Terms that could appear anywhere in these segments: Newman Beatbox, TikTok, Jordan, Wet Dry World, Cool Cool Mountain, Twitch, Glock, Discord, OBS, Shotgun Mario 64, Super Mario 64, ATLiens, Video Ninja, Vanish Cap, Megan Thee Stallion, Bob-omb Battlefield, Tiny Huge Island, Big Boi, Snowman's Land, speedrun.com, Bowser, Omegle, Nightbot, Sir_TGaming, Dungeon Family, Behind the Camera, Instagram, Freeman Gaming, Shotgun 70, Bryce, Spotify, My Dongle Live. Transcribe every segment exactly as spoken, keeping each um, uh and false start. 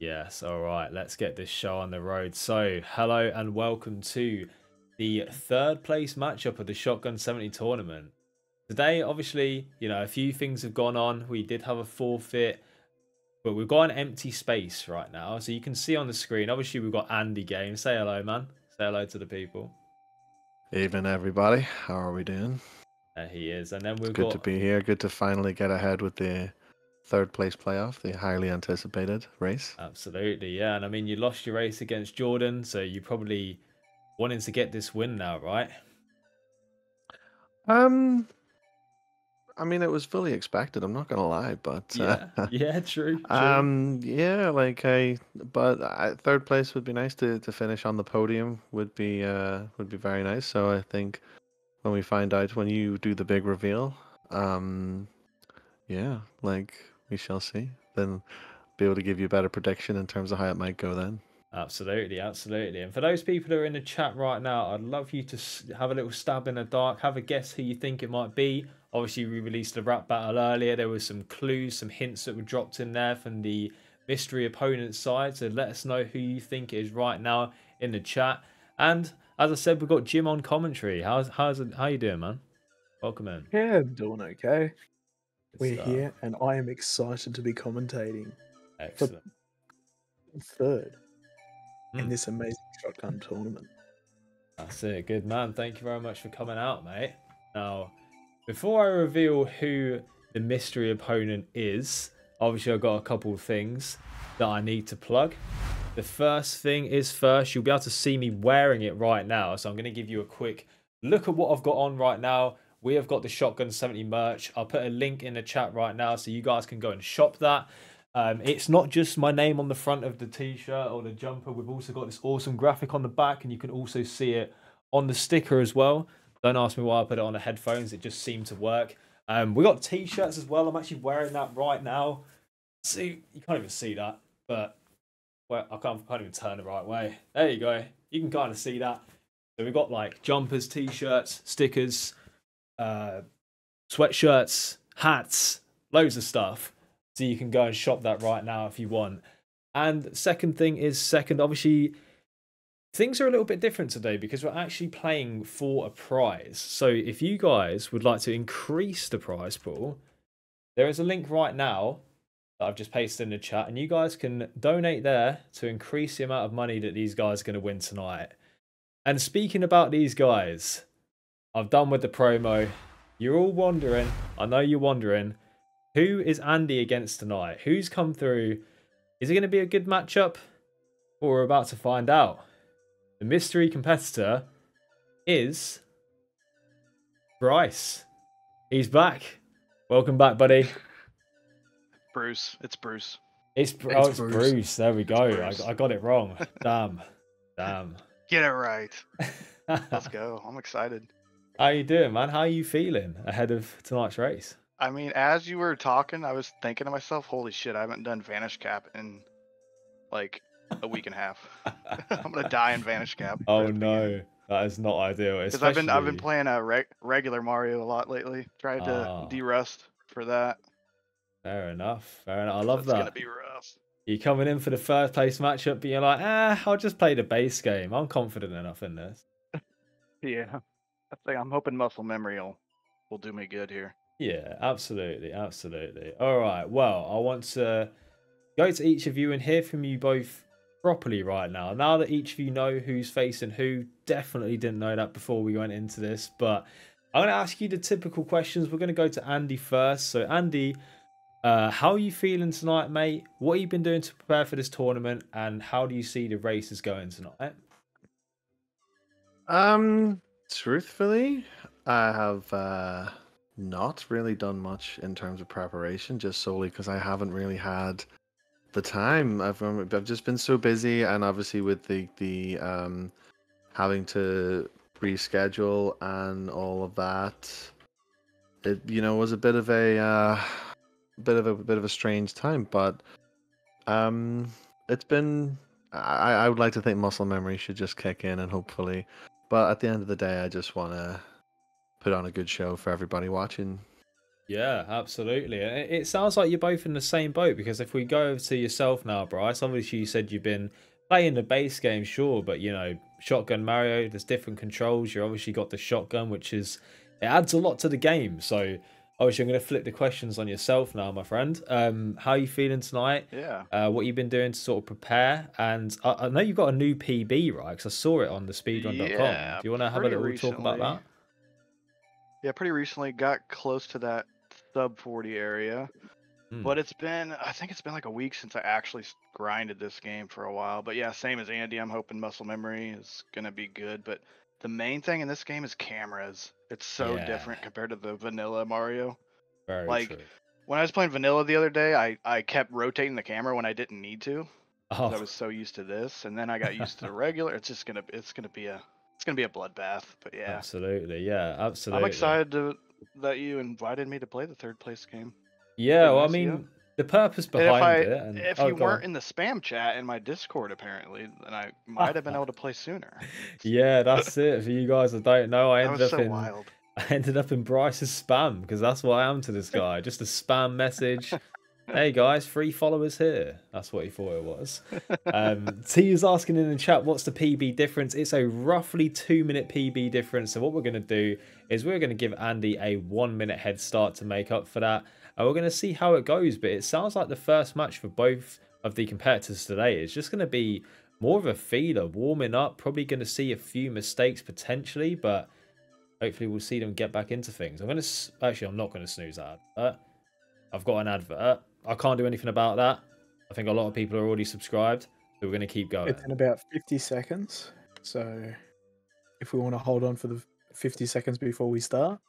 Yes, all right, let's get this show on the road. So, hello and welcome to the third place matchup of the Shotgun seventy tournament. Today, obviously, you know, a few things have gone on. We did have a forfeit, but we've got an empty space right now. So you can see on the screen, obviously, we've got Andy Games. Say hello, man. Say hello to the people. Evening, everybody. How are we doing? There he is. And then we've it's good got... to be here. Good to finally get ahead with the third place playoff, the highly anticipated race. Absolutely, yeah. And I mean, you lost your race against Jordan, so you probably wanting to get this win now, right? Um, I mean, it was fully expected. I'm not gonna lie, but yeah, uh, yeah, true, true. Um, yeah, like I, but I, third place would be nice to to finish on the podium. Would be uh would be very nice. So I think when we find out when you do the big reveal, um, yeah, like. We shall see. Then be able to give you a better prediction in terms of how it might go then. Absolutely, absolutely. And for those people who are in the chat right now, I'd love you to have a little stab in the dark. Have a guess who you think it might be. Obviously, we released the rap battle earlier. There were some clues, some hints that were dropped in there from the mystery opponent's side. So let us know who you think it is right now in the chat. And as I said, we've got Jim on commentary. How's, how's it, how you doing, man? Welcome in. Yeah, I'm doing okay. We're stuff. Here, and I am excited to be commentating. Excellent. Third mm. in this amazing shotgun tournament. That's it. Good man. Thank you very much for coming out, mate. Now, before I reveal who the mystery opponent is, obviously I've got a couple of things that I need to plug. The first thing is first, you'll be able to see me wearing it right now. So I'm going to give you a quick look at what I've got on right now. We have got the Shotgun seventy merch. I'll put a link in the chat right now so you guys can go and shop that. Um, it's not just my name on the front of the t-shirt or the jumper. We've also got this awesome graphic on the back, and you can also see it on the sticker as well. Don't ask me why I put it on the headphones. It just seemed to work. Um, we got t-shirts as well. I'm actually wearing that right now. See, you can't even see that, but well, I can't, can't even turn the right way. There you go. You can kind of see that. So we've got like jumpers, t-shirts, stickers, Uh, sweatshirts, hats, loads of stuff. So you can go and shop that right now if you want. And second thing is second, obviously, things are a little bit different today because we're actually playing for a prize. So if you guys would like to increase the prize pool, there is a link right now that I've just pasted in the chat, and you guys can donate there to increase the amount of money that these guys are going to win tonight. And speaking about these guys, I've done with the promo. You're all wondering, I know you're wondering, who is Andy against tonight? Who's come through? Is it going to be a good matchup? Well, we're about to find out. The mystery competitor is Bryce. He's back. Welcome back, buddy. Bruce. It's Bruce. It's, Br it's, oh, it's Bruce. Bruce. There we go. I, I got it wrong. Damn. Damn. Get it right. Let's go. I'm excited. How you doing, man? How are you feeling ahead of tonight's race? I mean, as you were talking, I was thinking to myself, holy shit, I haven't done Vanish Cap in like a week and a half. I'm going to die in Vanish Cap. Oh, no. That is not ideal. Because especially... I've been I've been playing a re regular Mario a lot lately. Tried to oh. de-rust for that. Fair enough. Fair enough. I love That's that. It's going to be rough. You're coming in for the first place matchup, but you're like, ah, I'll just play the base game. I'm confident enough in this. Yeah. I think I'm hoping muscle memory will, will do me good here. Yeah, absolutely, absolutely. All right, well, I want to go to each of you and hear from you both properly right now. Now that each of you know who's facing who, definitely didn't know that before we went into this, but I'm going to ask you the typical questions. We're going to go to Andy first. So, Andy, uh, how are you feeling tonight, mate? What have you been doing to prepare for this tournament, and how do you see the races going tonight? Um... Truthfully, I have uh, not really done much in terms of preparation, just solely because I haven't really had the time. I've I've just been so busy, and obviously with the the um, having to reschedule and all of that, it you know was a bit of a uh, bit of a bit of a strange time. But um, it's been I I would like to think muscle memory should just kick in, and hopefully. But at the end of the day, I just want to put on a good show for everybody watching. Yeah, absolutely. It sounds like you're both in the same boat, because if we go over to yourself now, Bryce, obviously you said you've been playing the base game, sure, but you know, Shotgun Mario, there's different controls. You obviously got the shotgun, which is, it adds a lot to the game. So obviously I'm going to flip the questions on yourself now, my friend. Um, how are you feeling tonight? Yeah. Uh, what you've been doing to sort of prepare? And I, I know you've got a new P B, right? Because I saw it on the speedrun dot com. Yeah, do you want to have a little recently, talk about that? Yeah, pretty recently got close to that sub forty area. Mm. But it's been, I think it's been like a week since I actually grinded this game for a while. But yeah, same as Andy, I'm hoping muscle memory is going to be good. But the main thing in this game is cameras. It's so yeah. different compared to the vanilla Mario. Very like true. When I was playing vanilla the other day, I, I kept rotating the camera when I didn't need to. Oh. I was so used to this, and then I got used to the regular. It's just gonna it's gonna be a it's gonna be a bloodbath. But yeah, absolutely, yeah, absolutely. I'm excited to, that you invited me to play the third place game. Yeah, well, I mean, you. the purpose behind if I, it. And, if oh, you weren't on. in the spam chat in my Discord, apparently, then I might have been able to play sooner. Yeah, that's it. For you guys that don't know, I ended up so in wild. I ended up in Bryce's spam, because that's what I am to this guy. Just a spam message. Hey guys, three followers here. That's what he thought it was. Um, T is asking in the chat, what's the P B difference? It's a roughly two minute P B difference. So what we're going to do is we're going to give Andy a one minute head start to make up for that. And we're going to see how it goes. But it sounds like the first match for both of the competitors today is just going to be more of a feeler, warming up, probably going to see a few mistakes potentially, but hopefully we'll see them get back into things. I'm going to, actually, I'm not going to snooze that advert. I've got an advert. I can't do anything about that. I think a lot of people are already subscribed, so we're going to keep going. It's in about fifty seconds. So if we want to hold on for the fifty seconds before we start.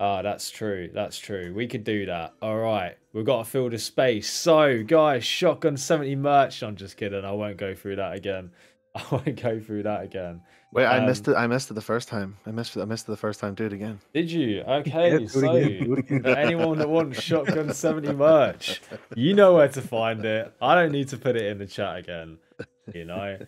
Ah, that's true. That's true. We could do that. All right. We've got to fill the space. So guys, Shotgun seventy merch. I'm just kidding. I won't go through that again. I won't go through that again. Wait, um, I missed it. I missed it the first time. I missed it. I missed it the first time. Do it again. Did you? Okay. Yeah, so anyone that wants Shotgun seventy merch, you know where to find it. I don't need to put it in the chat again. You know.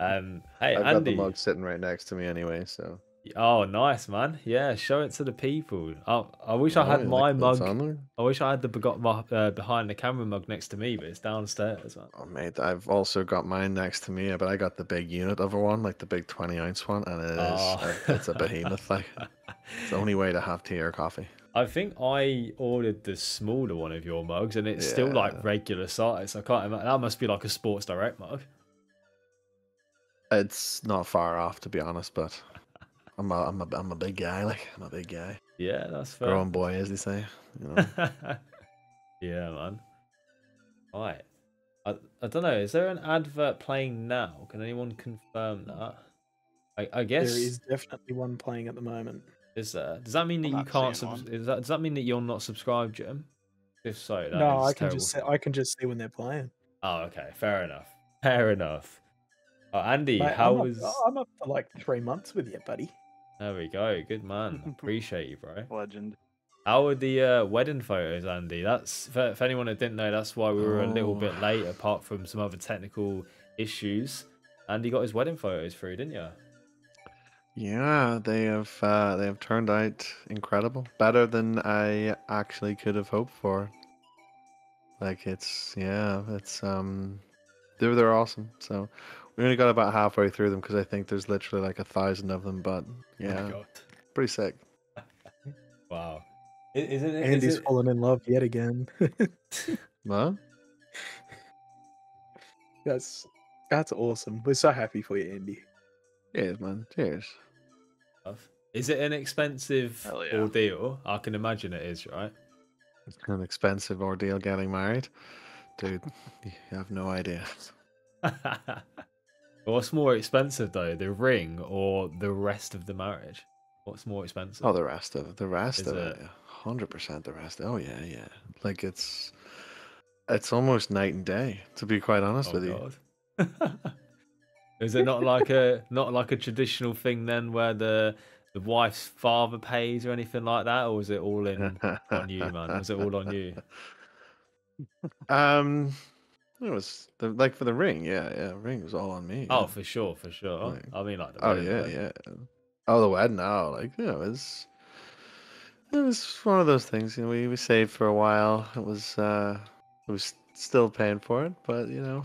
Um. Hey, I've Andy. Got the mug sitting right next to me anyway. So. Oh, nice, man. Yeah, show it to the people. I I wish oh, I had my mug. I wish I had the got my uh, behind the camera mug next to me, but it's downstairs. Man. Oh, mate, I've also got mine next to me, but I got the big unit of a one, like the big twenty ounce one, and it is oh. a, it's a behemoth. Like, it's the only way to have tea or coffee. I think I ordered the smaller one of your mugs, and it's yeah. still like regular size. I can't imagine. That must be like a Sports Direct mug. It's not far off, to be honest, but. I'm a, I'm, a, I'm a big guy, like, I'm a big guy. Yeah, that's fair. Grown boy, as they say. You know? Yeah, man. All right. I, I don't know. Is there an advert playing now? Can anyone confirm that? I, I guess... There is definitely one playing at the moment. Is there? Does that mean that I'm you can't... Sub is that, does that mean that you're not subscribed, Jim? If so, that no, is I can just see, I can just see when they're playing. Oh, okay. Fair enough. Fair enough. Oh, Andy, Mate, how I'm was... Up, I'm up for, like, three months with you, buddy. There we go. Good man. Appreciate you, bro. Legend. How were the uh, wedding photos, Andy? That's for, for anyone that didn't know, that's why we were oh. a little bit late, apart from some other technical issues. Andy got his wedding photos through, didn't you? Yeah, they have uh, they have turned out incredible. Better than I actually could have hoped for. Like, it's... Yeah, it's... um, They're, they're awesome, so... We only got about halfway through them because I think there's literally like a thousand of them, but yeah, oh pretty sick. Wow. Is, is it, Andy's is it... fallen in love yet again. What? That's, that's awesome. We're so happy for you, Andy. Cheers, man. Cheers. Is it an expensive yeah. ordeal? I can imagine it is, right? It's an expensive ordeal getting married. Dude, you have no idea. What's more expensive though, the ring or the rest of the marriage? What's more expensive? Oh, the rest of the rest Is of it, hundred percent. The rest. Oh yeah, yeah. Like it's, it's almost night and day. To be quite honest oh, with God. you. Is it not like a not like a traditional thing then, where the the wife's father pays or anything like that, or is it all in on you, man? Was it all on you? Um. It was the, like for the ring, yeah, yeah. Ring was all on me. Oh, yeah. for sure, for sure. Like, I mean, like the oh wedding, yeah, but... yeah. Oh, the wedding now, like yeah, it was. it was one of those things. You know, we we saved for a while. It was uh, it was still paying for it, but you know.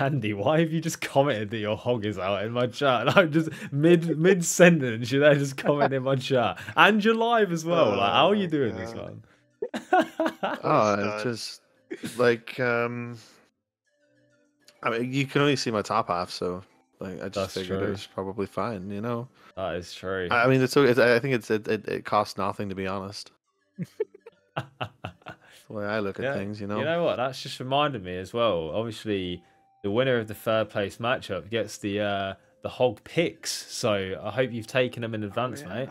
Andy, why have you just commented that your hog is out in my chat? I'm just mid mid sentence. You there just comment in my chat and you're live as well. Oh, like, how are you doing God. this one? Oh, it's just like um, I mean, you can only see my top half, so like I just That's figured true. it was probably fine. You know, that is true. I mean, it's, it's I think it's it, it, it costs nothing, to be honest. The way I look at yeah. things, you know. You know what? That's just reminded me as well. Obviously, the winner of the third place matchup gets the uh, the hog picks. So I hope you've taken them in advance, oh, yeah. mate.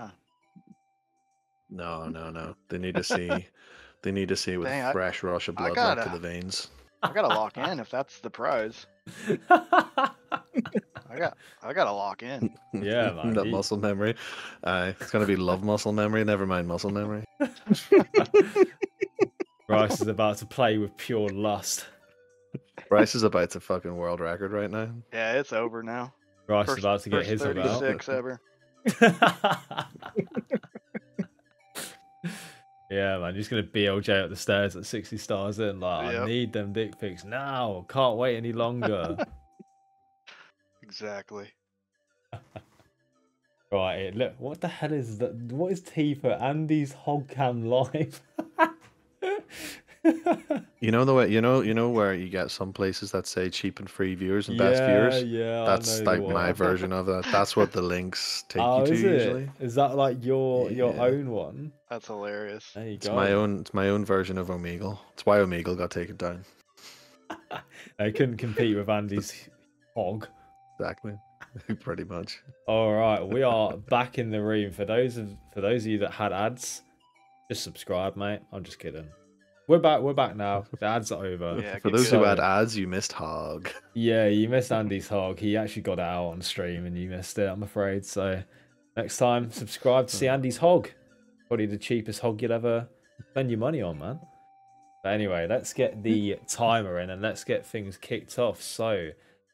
No, no, no. They need to see. They need to see with Dang, fresh I, rush of blood gotta, to the veins. I gotta lock in if that's the prize. I got. I gotta lock in. Yeah, man. That muscle memory. Uh, it's gonna be love muscle memory. Never mind muscle memory. Bryce is about to play with pure lust. Bryce is about to fucking world record right now. Yeah, it's over now. Bryce first, is about to get his thirty-six ever. Yeah, man, he's gonna B L J up the stairs at sixty stars in. Like, yep. I need them dick pics now. Can't wait any longer. Exactly. Right, look. What the hell is that? What is T for Andy's Hogcam Live? You know the way you know you know where you get some places that say cheap and free viewers and yeah, best viewers. Yeah, that's like my version of that. That's what the links take oh, you to is it? usually. Is that like your yeah. your own one? That's hilarious. There you it's go. my own it's my own version of Omegle. It's why Omegle got taken down. They couldn't compete with Andy's hog. Exactly. Pretty much. All right, we are back in the room. For those of for those of you that had ads, just subscribe, mate. I'm just kidding. We're back. We're back now. The ads are over. Yeah, for those who had ads, you missed Hog. Yeah, you missed Andy's Hog. He actually got it out on stream, and you missed it, I'm afraid. So next time, subscribe to see Andy's Hog. Probably the cheapest hog you'll ever spend your money on, man. But anyway, let's get the timer in and let's get things kicked off. So,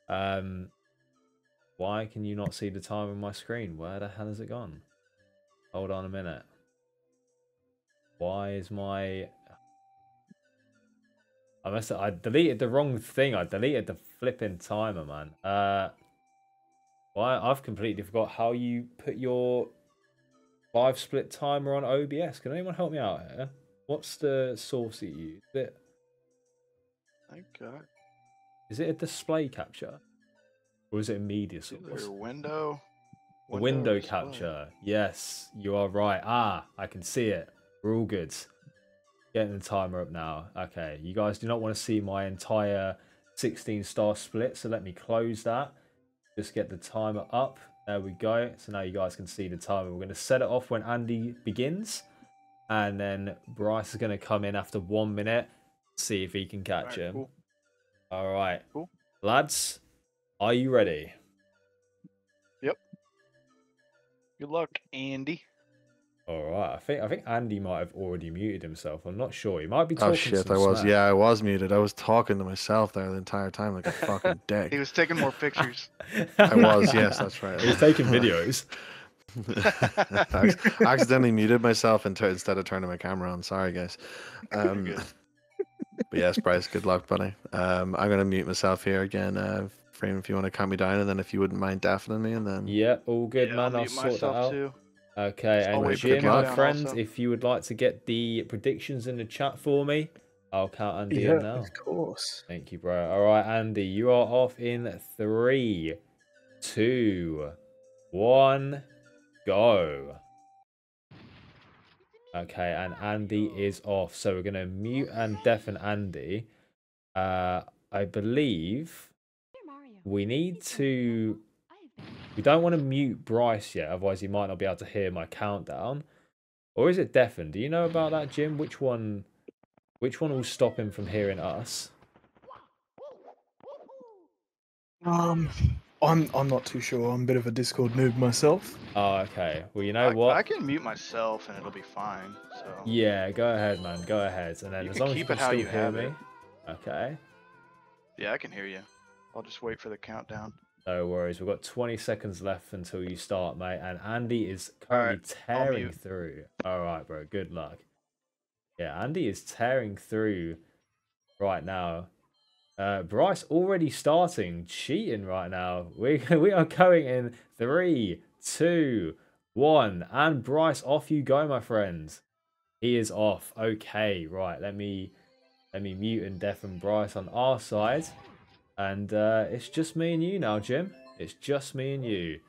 um, why can you not see the time on my screen? Where the hell has it gone? Hold on a minute. Why is my I must have, I deleted the wrong thing. I deleted the flipping timer, man. Uh, why well, I've completely forgot how you put your live split timer on O B S. Can anyone help me out here? What's the source that you use? Is it, okay. Is it a display capture? Or is it a media source? Window, window, window capture. Yes, you are right. Ah, I can see it. We're all good. Getting the timer up now. Okay, you guys do not want to see my entire sixteen star split, so let me close that. Just get the timer up. There we go. So now you guys can see the timer. We're going to set it off when Andy begins, and then Bryce is going to come in after one minute, see if he can catch him. Cool. All right. Cool. Lads, are you ready? Yep. Good luck, Andy. All right, I think I think Andy might have already muted himself. I'm not sure. He might be talking. Oh shit, I was. Smack. Yeah, I was muted. I was talking to myself there the entire time, like a fucking dick. He was taking more pictures. I was. Yes, that's right. He was taking videos. I accidentally muted myself instead of turning my camera on. Sorry, guys. Um, but yes, Bryce, good luck, buddy. Um, I'm gonna mute myself here again. Uh, Freeman, if you want to count me down, and then if you wouldn't mind deafening me, and then yeah, all good, yeah, man. I'll, I'll sort that out. Too. Okay, and Jim, my friends, also. if you would like to get the predictions in the chat for me, I'll count Andy yeah, in now. Of course. Thank you, bro. All right, Andy, you are off in three, two, one, go. Okay, and Andy is off. So we're going to mute and deafen Andy. Uh, I believe we need to... We don't want to mute Bryce yet, otherwise he might not be able to hear my countdown. Or is it deafen? Do you know about that, Jim? Which one which one will stop him from hearing us? Um I'm I'm not too sure. I'm a bit of a Discord noob myself. Oh, okay. Well, you know I, what? I can mute myself and it'll be fine. So yeah, go ahead, man. Go ahead. And then you as can long keep as you it can how you hear have me. It. Okay. Yeah, I can hear you. I'll just wait for the countdown. No worries. We've got twenty seconds left until you start, mate. And Andy is currently right, tearing through. All right, bro. Good luck. Yeah, Andy is tearing through right now. Uh, Bryce already starting, cheating right now. We we are going in three, two, one, and Bryce, off you go, my friend. He is off. Okay, right. Let me let me mute and deafen Bryce on our side, and uh, it's just me and you now, Jim. It's just me and you,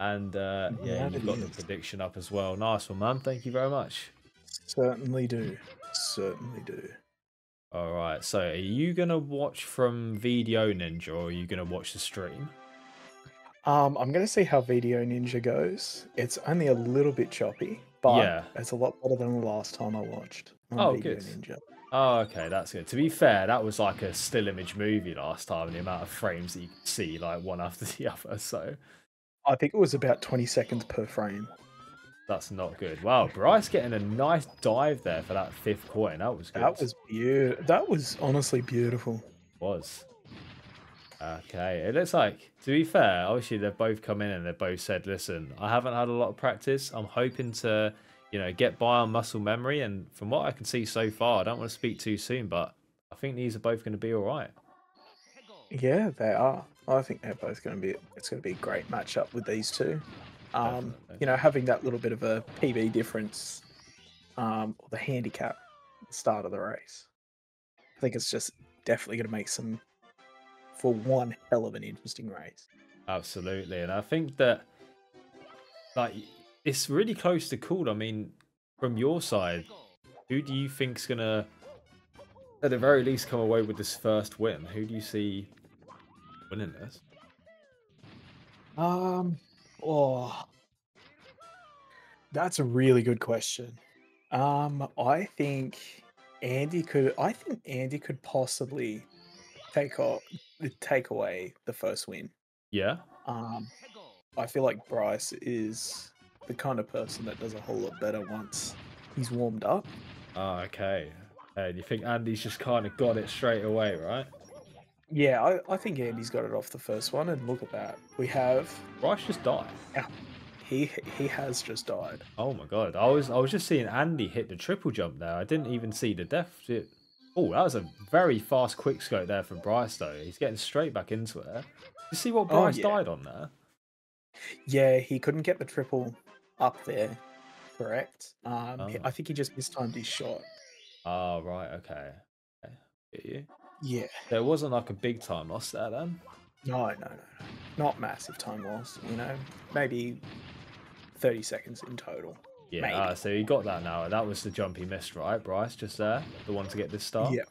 and uh, yeah, you've got the prediction up as well. Nice one, man. Thank you very much. Certainly do. Certainly do. All right, so are you gonna watch from Video Ninja or are you gonna watch the stream? Um, I'm gonna see how Video Ninja goes. It's only a little bit choppy, but yeah, it's a lot better than the last time I watched. Oh, Video good. Ninja. Oh, okay, that's good. To be fair, that was like a still image movie last time, and the amount of frames that you could see, like one after the other. So I think it was about twenty seconds per frame. That's not good. Wow, Bryce getting a nice dive there for that fifth coin. That was good. That was beautiful. That was honestly beautiful. It was. Okay, it looks like, to be fair, obviously they've both come in and they've both said, listen, I haven't had a lot of practice. I'm hoping to, you know, get by on muscle memory. And from what I can see so far, I don't want to speak too soon, but I think these are both going to be all right. Yeah, they are. I think they're both going to be, it's going to be a great matchup with these two. Um, you know, having that little bit of a P B difference, um, or the handicap at the start of the race, I think it's just definitely going to make some, for one hell of an interesting race. Absolutely, and I think that, like, it's really close to call. I mean, from your side, who do you think's going to, at the very least, come away with this first win? Who do you see winning this? Um... Oh, that's a really good question. Um, I think Andy could. I think Andy could possibly take off, take away the first win. Yeah. Um, I feel like Bryce is the kind of person that does a whole lot better once he's warmed up. Oh, okay. And you think Andy's just kind of got it straight away, right? Yeah, I, I think Andy's got it off the first one, and look at that. We have Bryce just died. Yeah, he he has just died. Oh my god! I was I was just seeing Andy hit the triple jump there. I didn't even see the death. Oh, that was a very fast quick scope there from Bryce though. He's getting straight back into it. You see what Bryce oh, yeah. died on there? Yeah, he couldn't get the triple up there. Correct. Um, oh. I think he just mistimed his shot. Oh, right. Okay. Okay. Get you. Yeah. There wasn't like a big time loss there then? No, no, no, no. Not massive time loss, you know? Maybe thirty seconds in total. Yeah, uh, so he got that now. That was the jump he missed, right, Bryce? Just there? The one to get this star? Yeah.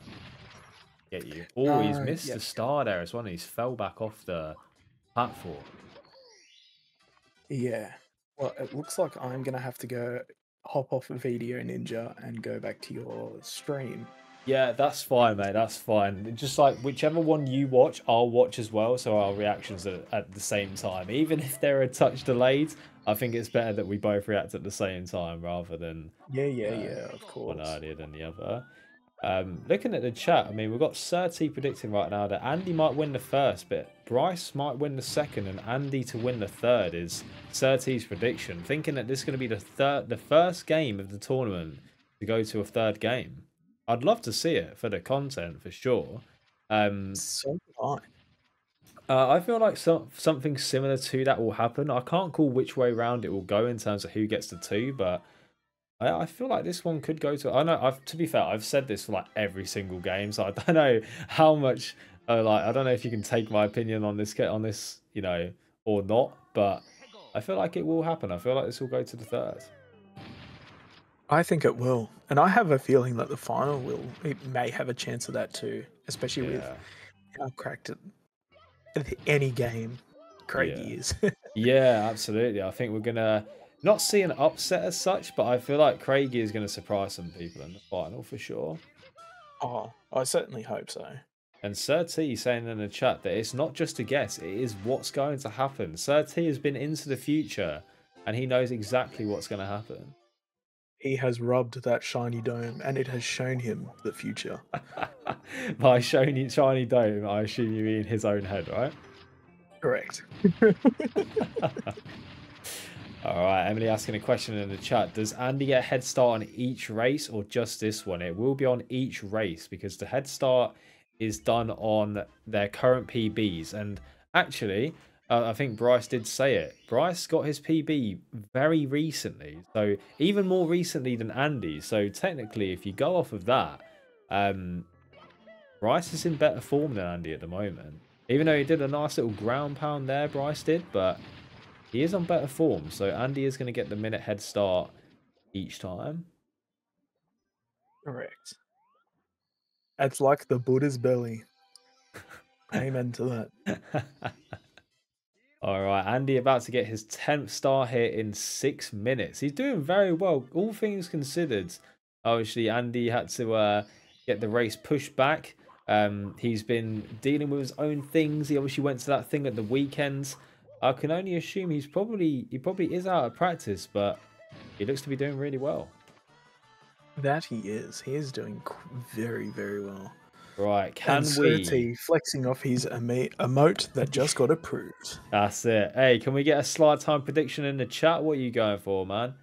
Get you. Oh, uh, he's missed yeah. the star there as well. He's fell back off the platform. Yeah. Well, it looks like I'm going to have to go hop off of Video Ninja and go back to your stream. Yeah, that's fine, mate. That's fine. Just like whichever one you watch, I'll watch as well. So our reactions are at the same time. Even if they're a touch delayed, I think it's better that we both react at the same time rather than yeah, yeah, uh, yeah, of course, one earlier than the other. Um, looking at the chat, I mean, we've got Sir T predicting right now that Andy might win the first, but Bryce might win the second, and Andy to win the third is Sir T's prediction. Thinking that this is going to be the third, the first game of the tournament to go to a third game. I'd love to see it for the content, for sure. Um, so fun. Uh, I feel like so, something similar to that will happen. I can't call which way round it will go in terms of who gets the two, but I, I feel like this one could go to... I know. I've, to be fair, I've said this for like every single game, so I don't know how much... Uh, like I don't know if you can take my opinion on this, on this, you know, or not, but I feel like it will happen. I feel like this will go to the third. I think it will, and I have a feeling that the final will. It may have a chance of that too, especially yeah. with how cracked it. Any game, Craig yeah. is. Yeah, absolutely. I think we're gonna not see an upset as such, but I feel like Craigie is gonna surprise some people in the final for sure. Oh, I certainly hope so. And Sir T saying in the chat that it's not just a guess; it is what's going to happen. Sir T has been into the future, and he knows exactly what's going to happen. He has rubbed that shiny dome, and it has shown him the future. By shiny, shiny dome, I assume you mean his own head, right? Correct. All right, Emily asking a question in the chat. Does Andy get a head start on each race or just this one? It will be on each race because the head start is done on their current P Bs. And actually, uh, I think Bryce did say it. Bryce got his P B very recently, so even more recently than Andy. So technically, if you go off of that, um, Bryce is in better form than Andy at the moment. Even though he did a nice little ground pound there, Bryce did, but he is on better form. So Andy is going to get the minute head start each time. Correct. It's like the Buddha's belly. Amen to that. All right, Andy about to get his tenth star here in six minutes. He's doing very well, all things considered. Obviously, Andy had to uh, get the race pushed back. Um, he's been dealing with his own things. He obviously went to that thing at the weekend. I can only assume he's probably he probably is out of practice, but he looks to be doing really well. That he is. He is doing very, very well. Right, can Uncertainty we... flexing off his emote that just got approved. That's it. Hey, can we get a slide time prediction in the chat? What are you going for, man?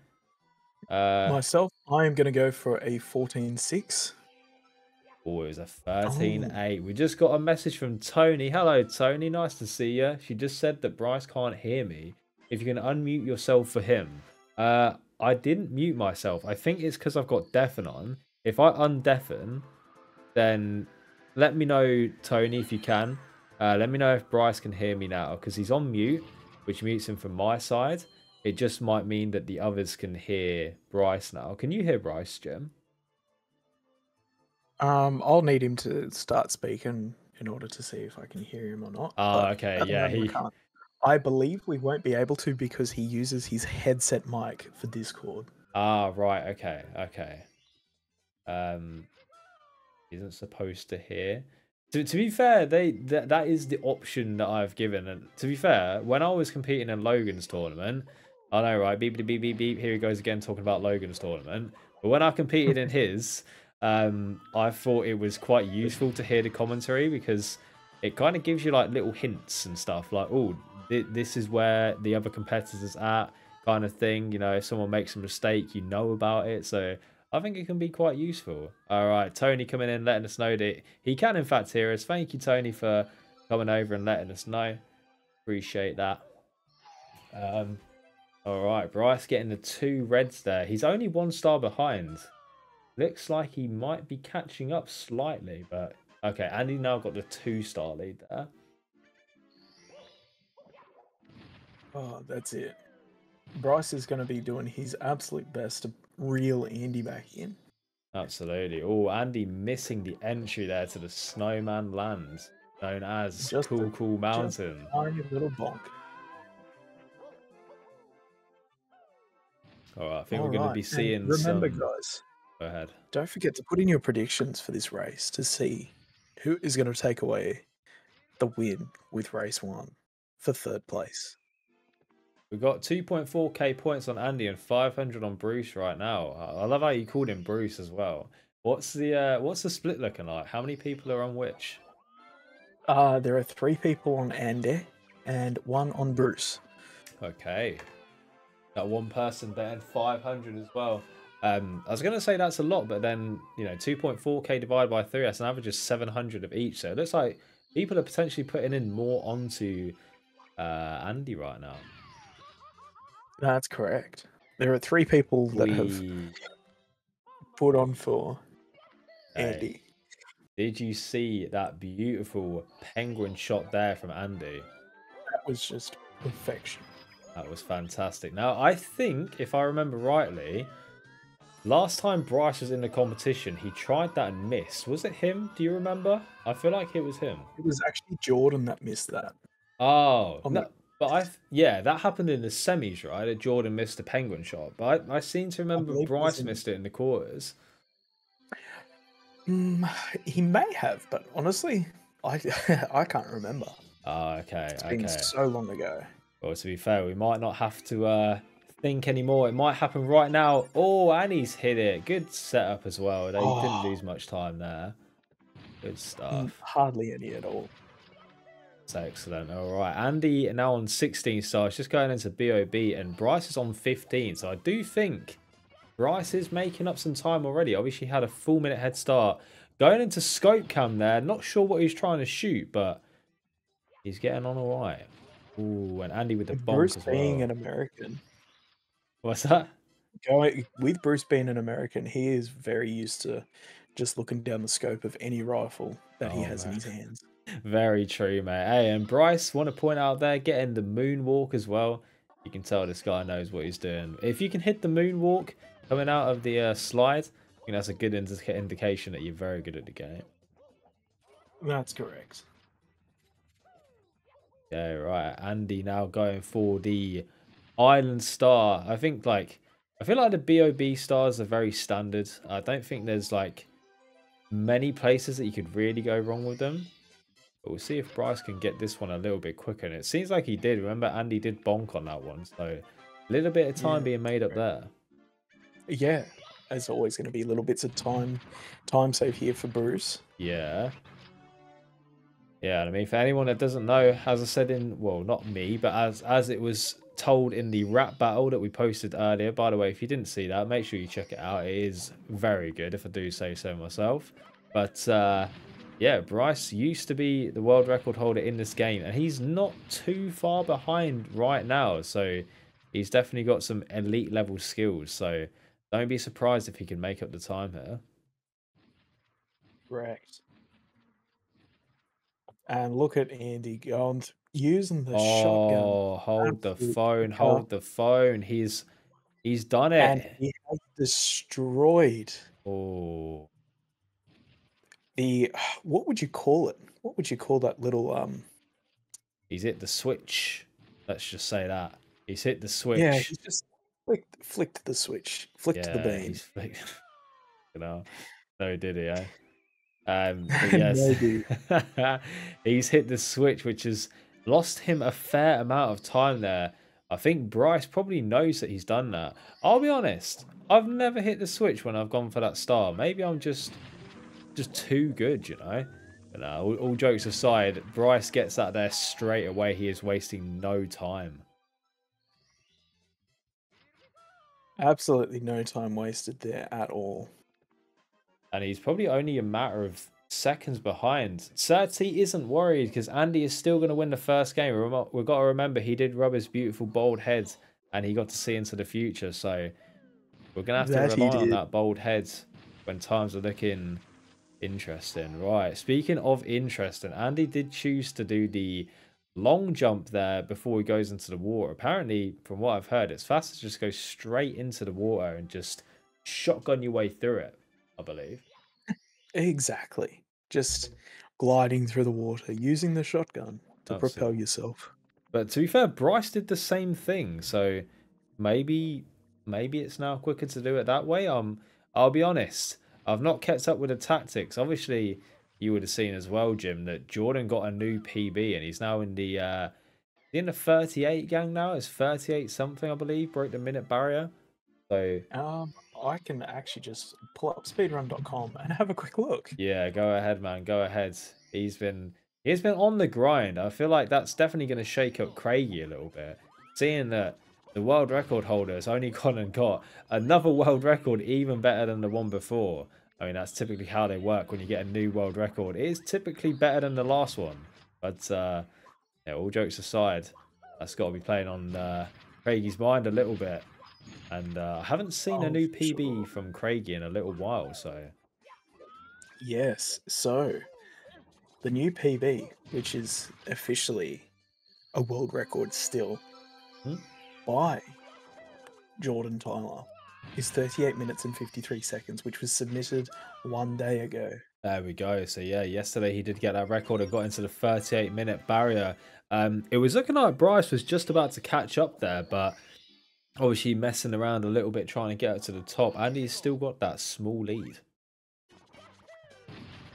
Uh, Myself, I am going to go for a fourteen six. Oh, it was a thirteen eight. Oh. We just got a message from Tony. Hello, Tony. Nice to see you. She just said that Bryce can't hear me. If you can unmute yourself for him. Uh, I didn't mute myself. I think it's because I've got deafen on. If I undeafen, then let me know, Tony, if you can. Uh, let me know if Bryce can hear me now, because he's on mute, which mutes him from my side. It just might mean that the others can hear Bryce now. Can you hear Bryce, Jim? Um, I'll need him to start speaking in order to see if I can hear him or not. Oh, okay, yeah. He... I believe we won't be able to because he uses his headset mic for Discord. Ah, right, okay, okay. Um, isn't supposed to hear. To, to be fair, they th that is the option that I've given. And to be fair, when I was competing in Logan's tournament, I know, right, beep, beep, beep, beep, beep, here he goes again talking about Logan's tournament. But when I competed in his... Um, I thought it was quite useful to hear the commentary because it kind of gives you like little hints and stuff like, oh, th this is where the other competitors are at, kind of thing. You know, if someone makes a mistake, you know about it. So I think it can be quite useful. All right, Tony coming in, letting us know that he can in fact hear us. Thank you, Tony, for coming over and letting us know. Appreciate that. Um, all right, Bryce getting the two reds there. He's only one star behind. Looks like he might be catching up slightly, but... Okay, Andy now got the two-star lead there. Oh, that's it. Bryce is going to be doing his absolute best to reel Andy back in. Absolutely. Oh, Andy missing the entry there to the Snowman Land, known as just Cool Cool Mountain. Just a tiny little bonk. All right, I think All we're right. going to be seeing and remember, some... guys... Ahead. Don't forget to put in your predictions for this race to see who is going to take away the win with race one for third place. We've got two point four K points on Andy and five hundred on Bruce right now. I love how you called him Bruce as well. What's the uh, what's the split looking like? How many people are on which? Uh, there are three people on Andy and one on Bruce. Okay. That one person there and five hundred as well. Um, I was going to say that's a lot, but then, you know, two point four K divided by three, that's an average of seven hundred of each. So it looks like people are potentially putting in more onto uh, Andy right now. That's correct. There are three people that we... have put on for Andy. Hey, did you see that beautiful penguin shot there from Andy? That was just perfection. That was fantastic. Now, I think, if I remember rightly... Last time Bryce was in the competition, he tried that and missed. Was it him? Do you remember? I feel like it was him. It was actually Jordan that missed that. Oh, no, but I yeah, that happened in the semis, right? That Jordan missed the penguin shot, but I, I seem to remember Bryce in... missed it in the quarters. Mm, he may have, but honestly, I I can't remember. Oh, okay, it's been okay. So long ago. Well, to be fair, we might not have to. Uh... think anymore. It might happen right now. Oh, Annie's hit it. Good setup as well. They oh. didn't lose much time there. Good stuff. Hardly any at all. excellent. All right, Andy now on sixteen stars, just going into B O B, and Bryce is on fifteen. So I do think Bryce is making up some time already. Obviously, he had a full minute head start. Going into scope cam there. Not sure what he's trying to shoot, but he's getting on all right. Ooh, and Andy with the bomb as well. Bruce being an American. What's that? Going with Bruce being an American, he is very used to just looking down the scope of any rifle that oh, he has man. in his hands. Very true, mate. Hey, and Bryce, want to point out there, getting the moonwalk as well. You can tell this guy knows what he's doing. If you can hit the moonwalk coming out of the uh, slide, I think that's a good ind indication that you're very good at the game. That's correct. Yeah, right. Andy now going for the island star. I think, like, I feel like the B O B stars are very standard. I don't think there's, like, many places that you could really go wrong with them. But we'll see if Bryce can get this one a little bit quicker. And it seems like he did. Remember, Andy did bonk on that one. So a little bit of time yeah, being made up there. Yeah. There's always going to be little bits of time time save here for Bruce. Yeah. Yeah, I mean, for anyone that doesn't know, as I said in, well, not me, but as as it was told in the rap battle that we posted earlier. By the way, if you didn't see that, make sure you check it out. It is very good, if I do say so myself. But uh yeah, Bryce used to be the world record holder in this game, and he's not too far behind right now, so he's definitely got some elite level skills, so don't be surprised if he can make up the time here. Correct. And look at Andy going using the oh, shotgun. Oh, hold Absolute the phone, gun. hold the phone. He's he's done it. And he has destroyed. Oh. The what would you call it? What would you call that little um He's hit the switch. Let's just say that. He's hit the switch. Yeah, he's just flicked flicked the switch. Flicked yeah, the beam. He's flicked. You know. No, did he, eh? Um but yes. He's hit the switch, which is lost him a fair amount of time there. I think Bryce probably knows that he's done that. I'll be honest. I've never hit the switch when I've gone for that star. Maybe I'm just just too good, you know. But uh, all, all jokes aside, Bryce gets that there straight away. He is wasting no time. Absolutely no time wasted there at all. And he's probably only a matter of seconds behind. Sir T isn't worried because Andy is still going to win the first game. We've got to remember he did rub his beautiful bald head and he got to see into the future. So we're going to have to rely on that bald head when times are looking interesting. Right. Speaking of interesting, Andy did choose to do the long jump there before he goes into the water. Apparently, from what I've heard, it's faster to just go straight into the water and just shotgun your way through it, I believe. Exactly. Just gliding through the water, using the shotgun to Absolutely. propel yourself. But to be fair, Bryce did the same thing, so maybe maybe it's now quicker to do it that way. Um, I'll be honest, I've not kept up with the tactics. Obviously, you would have seen as well, Jim, that Jordan got a new P B, and he's now in the uh, in the thirty-eight gang now. It's thirty-eight something, I believe. Broke the minute barrier. So um. I can actually just pull up speedrun dot com and have a quick look. Yeah, go ahead, man. Go ahead. He's been he's been on the grind. I feel like that's definitely going to shake up Craigie a little bit, seeing that the world record holder has only gone and got another world record even better than the one before. I mean, that's typically how they work when you get a new world record. It is typically better than the last one. But uh, yeah, all jokes aside, that's got to be playing on uh, Craigie's mind a little bit. And uh, I haven't seen oh, a new P B sure. from Craigie in a little while, so... Yes, so the new P B, which is officially a world record still hmm? by Jordan Tyler, is thirty-eight minutes and fifty-three seconds, which was submitted one day ago. There we go. So yeah, yesterday he did get that record and got into the thirty-eight minute barrier. Um, it was looking like Bryce was just about to catch up there, but... obviously messing around a little bit trying to get up to the top. And he's still got that small lead.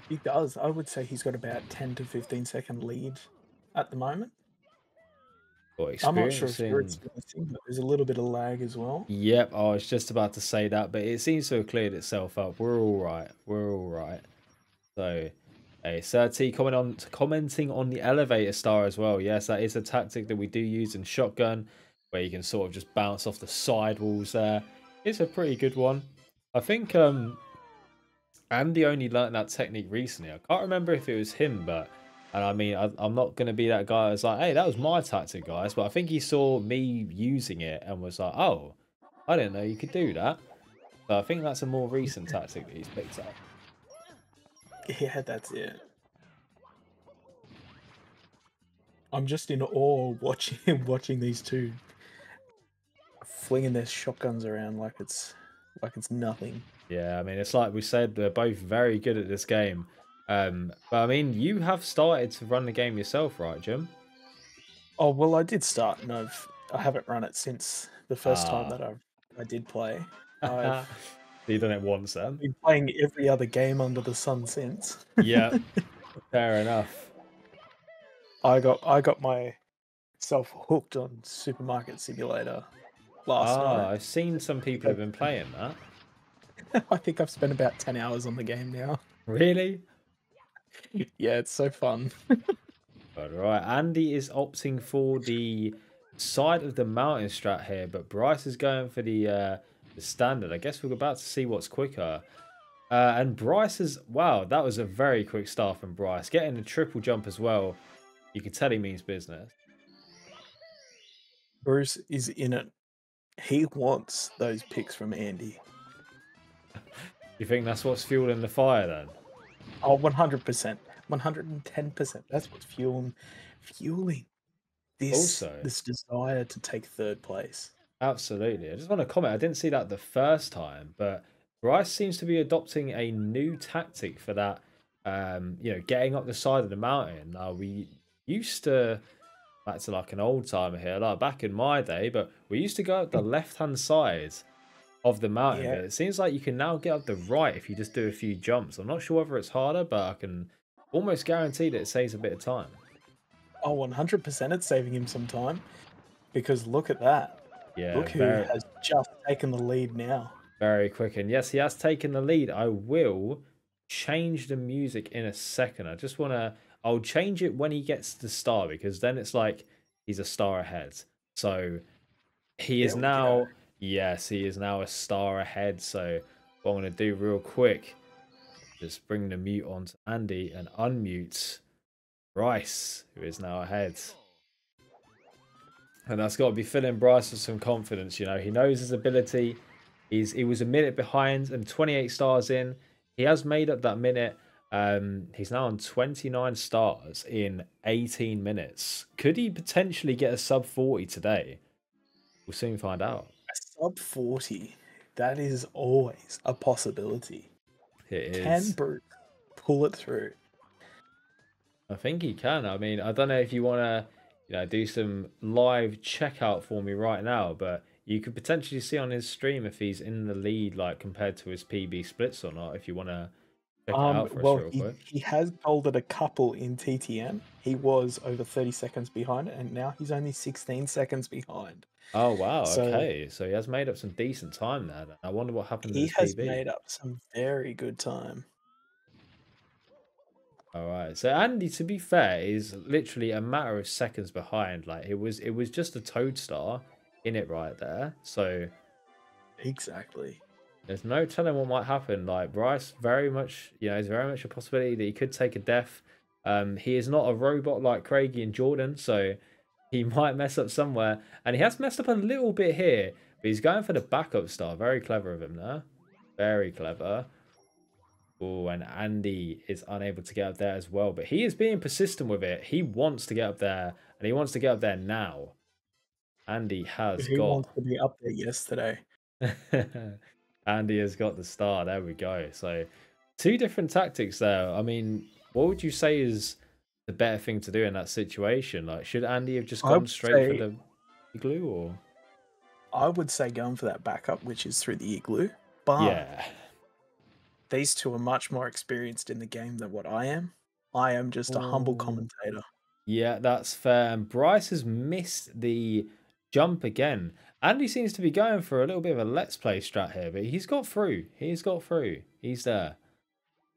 He does. I would say he's got about ten to fifteen second lead at the moment. Well, I'm not sure if you're experiencing, but there's a little bit of lag as well. Yep, I was just about to say that, but it seems to have cleared itself up. We're all right. We're all right. So, Hey, Sir T comment on, commenting on the elevator star as well. Yes, that is a tactic that we do use in Shotgun, where you can sort of just bounce off the side walls there. It's a pretty good one. I think um, Andy only learned that technique recently. I can't remember if it was him, but... And I mean, I, I'm not going to be that guy that's like, hey, that was my tactic, guys. But I think he saw me using it and was like, oh, I didn't know you could do that. So I think that's a more recent tactic that he's picked up. Yeah, that's it. I'm just in awe watching watching these two flinging their shotguns around like it's like it's nothing. Yeah, I mean, it's like we said, they're both very good at this game. Um, but I mean, you have started to run the game yourself, right, Jim? Oh well, I did start, and I've I haven't run it since the first ah. time that I I did play. I've You've done it once, then. I've been playing every other game under the sun since. Yeah, fair enough. I got I got myself hooked on Supermarket Simulator last ah, night. I've seen some people have been playing that. I think I've spent about ten hours on the game now. Really? Yeah, it's so fun. All right, Andy is opting for the side of the mountain strat here, but Bryce is going for the uh, the standard. I guess we're about to see what's quicker. Uh, and Bryce is... Wow, that was a very quick start from Bryce. Getting a triple jump as well. You can tell he means business. Bruce is in it. He wants those picks from Andy. You think that's what's fueling the fire, then? Oh, one hundred percent. one hundred ten percent. That's what's fueling, fueling this, also, this desire to take third place. Absolutely. I just want to comment. I didn't see that the first time, but Bryce seems to be adopting a new tactic for that, um, you know, getting up the side of the mountain. Now, we used to, back to like an old timer here, like back in my day, but we used to go up the left-hand side of the mountain, yeah. But it seems like you can now get up the right if you just do a few jumps. I'm not sure whether it's harder, but I can almost guarantee that it saves a bit of time. Oh, one hundred percent it's saving him some time, because look at that. Yeah, look who very, has just taken the lead now. Very quick, and yes, he has taken the lead. I will change the music in a second. I just want to... I'll change it when he gets the star, because then it's like he's a star ahead. So he yeah, is now... Go. Yes, he is now a star ahead. So what I'm going to do real quick, just bring the mute on to Andy and unmute Bryce, who is now ahead. And that's got to be filling Bryce with some confidence. You know, he knows his ability. He's, he was a minute behind and twenty-eight stars in. He has made up that minute. Um, he's now on twenty-nine stars in eighteen minutes. Could he potentially get a sub forty today? We'll soon find out. sub forty, that is always a possibility. It is. Can Bruce pull it through? I think he can. I mean, I don't know if you want to, you know, do some live checkout for me right now, but you could potentially see on his stream if he's in the lead, like compared to his P B splits or not. If you want to check um, it out for well, us real he, quick, he has folded a couple in T T M. He was over thirty seconds behind, and now he's only sixteen seconds behind. Oh wow! So, okay, so he has made up some decent time there. I wonder what happened. He to has T V. Made up some very good time. All right. So Andy, to be fair, is literally a matter of seconds behind. Like it was, it was just a Toadstar in it right there. So exactly. There's no telling what might happen. Like Bryce, very much, you know, is very much a possibility that he could take a death. Um, he is not a robot like Craigie and Jordan, so. He might mess up somewhere, and he has messed up a little bit here, but he's going for the backup star. Very clever of him there. Very clever. Oh, and Andy is unable to get up there as well, but he is being persistent with it. He wants to get up there, and he wants to get up there now. Andy has Who got... He wants to be up there yesterday. Andy has got the star. There we go. So, two different tactics there. I mean, what would you say is... the better thing to do in that situation? Like, should Andy have just gone straight say, for the igloo, or I would say going for that backup, which is through the igloo. But yeah, these two are much more experienced in the game than what I am. I am just a Ooh. humble commentator. Yeah, that's fair. And Bryce has missed the jump again. Andy seems to be going for a little bit of a let's play strat here, but he's got through. He's got through. He's there.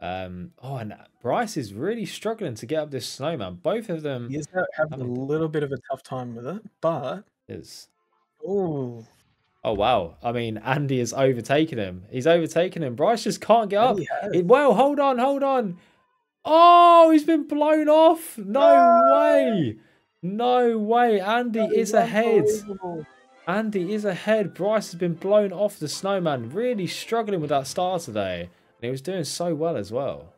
Um, oh, and Bryce is really struggling to get up this snowman. Both of them. He is having a little bit of a tough time with it, but is. Oh. Oh wow! I mean, Andy has overtaken him. He's overtaken him. Bryce just can't get up. It, well, hold on, hold on. Oh, he's been blown off. No ah! way! No way! Andy that is, is ahead. Andy is ahead. Bryce has been blown off the snowman. Really struggling with that star today. And he was doing so well as well.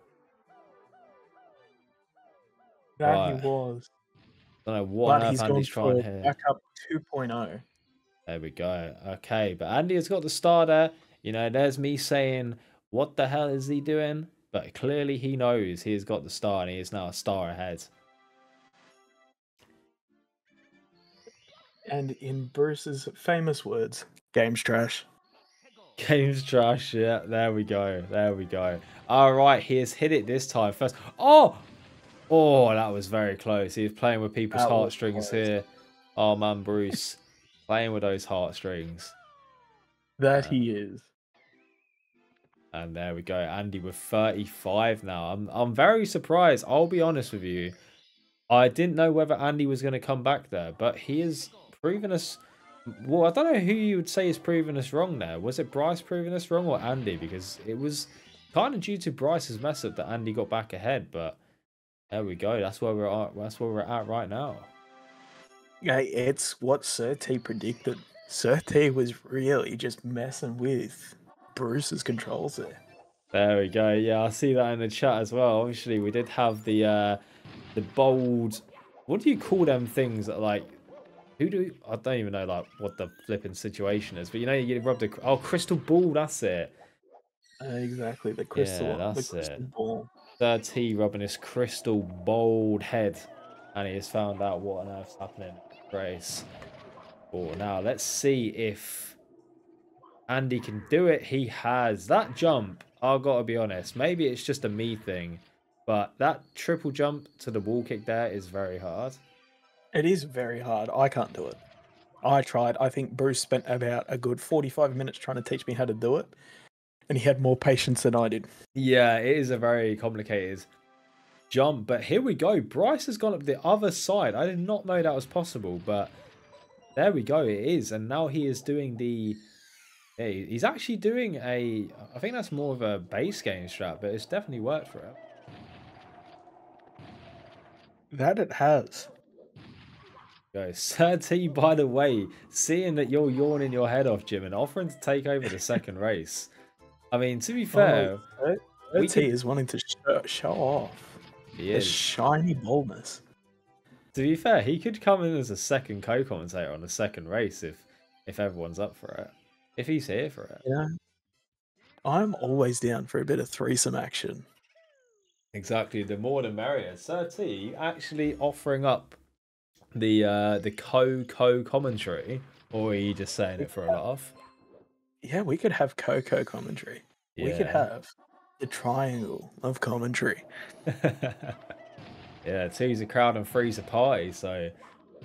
That right. he was. I don't know what on earth Andy's trying here. Back up two point oh. There we go. Okay, but Andy has got the star there. You know, there's me saying, what the hell is he doing? But clearly he knows he has got the star and he is now a star ahead. And in Bruce's famous words, game's trash. Game's trash, yeah. There we go. There we go. All right, he has hit it this time first. Oh! Oh, that was very close. He was playing with people's heartstrings here. Oh, man, Bruce. Playing with those heartstrings. That uh, he is. And there we go. Andy with thirty-five now. I'm, I'm very surprised. I'll be honest with you. I didn't know whether Andy was going to come back there, but he has proven us... Well, I don't know who you would say is proving us wrong there. Was it Bryce proving us wrong or Andy? Because it was kind of due to Bryce's mess up that Andy got back ahead. But there we go. That's where we're at. That's where we're at right now. Yeah, it's what Sir T predicted. Sir T was really just messing with Bruce's controls there. There we go. Yeah, I see that in the chat as well. Obviously, we did have the uh, the bold. What do you call them things that like? Who do I don't even know like what the flipping situation is, but you know you rub the oh crystal ball, that's it. Uh, exactly the crystal. Yeah, that's the crystal it. Ball. thirty rubbing his crystal bald head, and he has found out what on earth's happening. Grace. Oh, now let's see if Andy can do it. He has that jump. I've got to be honest. Maybe it's just a me thing, but that triple jump to the wall kick there is very hard. It is very hard. I can't do it. I tried. I think Bruce spent about a good forty-five minutes trying to teach me how to do it, and he had more patience than I did. Yeah, it is a very complicated jump, but here we go. Bryce has gone up the other side. I did not know that was possible, but there we go. It is, and now he is doing the... Yeah, he's actually doing a... I think that's more of a base game strat, but it's definitely worked for it. That it has. Go. Sir T, by the way, seeing that you're yawning your head off, Jim, and offering to take over the second race. I mean, to be fair, oh, Sir T is wanting to show, show off his shiny baldness. To be fair, he could come in as a second co-commentator on the second race if if everyone's up for it, if he's here for it. Yeah, I'm always down for a bit of threesome action. Exactly, the more the merrier. Sir T actually offering up the uh the co co commentary, or are you just saying it for a laugh? Yeah, we could have co co commentary. Yeah. We could have the triangle of commentary. Yeah, two's a crowd and three's a party. So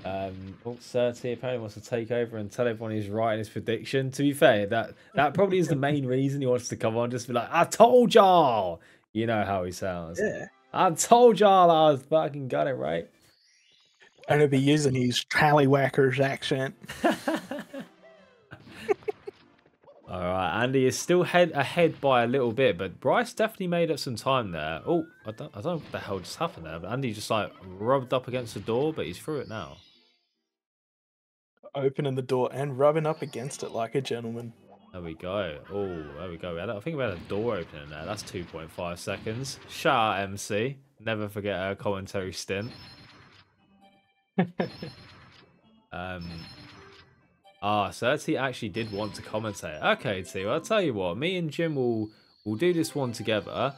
um well, Sir T apparently wants to take over and tell everyone he's right in his prediction. To be fair, that that probably is the main reason he wants to come on, just be like, I told y'all. You know how he sounds. Yeah. I told y'all I was fucking got it right. And he'll be using his tallywhackers accent. All right, Andy is still head ahead by a little bit, but Bryce definitely made up some time there. Oh, I don't, I don't know what the hell just happened there, but Andy just like rubbed up against the door, but he's through it now. Opening the door and rubbing up against it like a gentleman. There we go. Oh, there we go. We had, I think we had a door opening there. That's two point five seconds. Shout out M C. Never forget her commentary stint. um ah Sir T actually did want to commentate. Okay, T, well, I'll tell you what, me and Jim will will do this one together,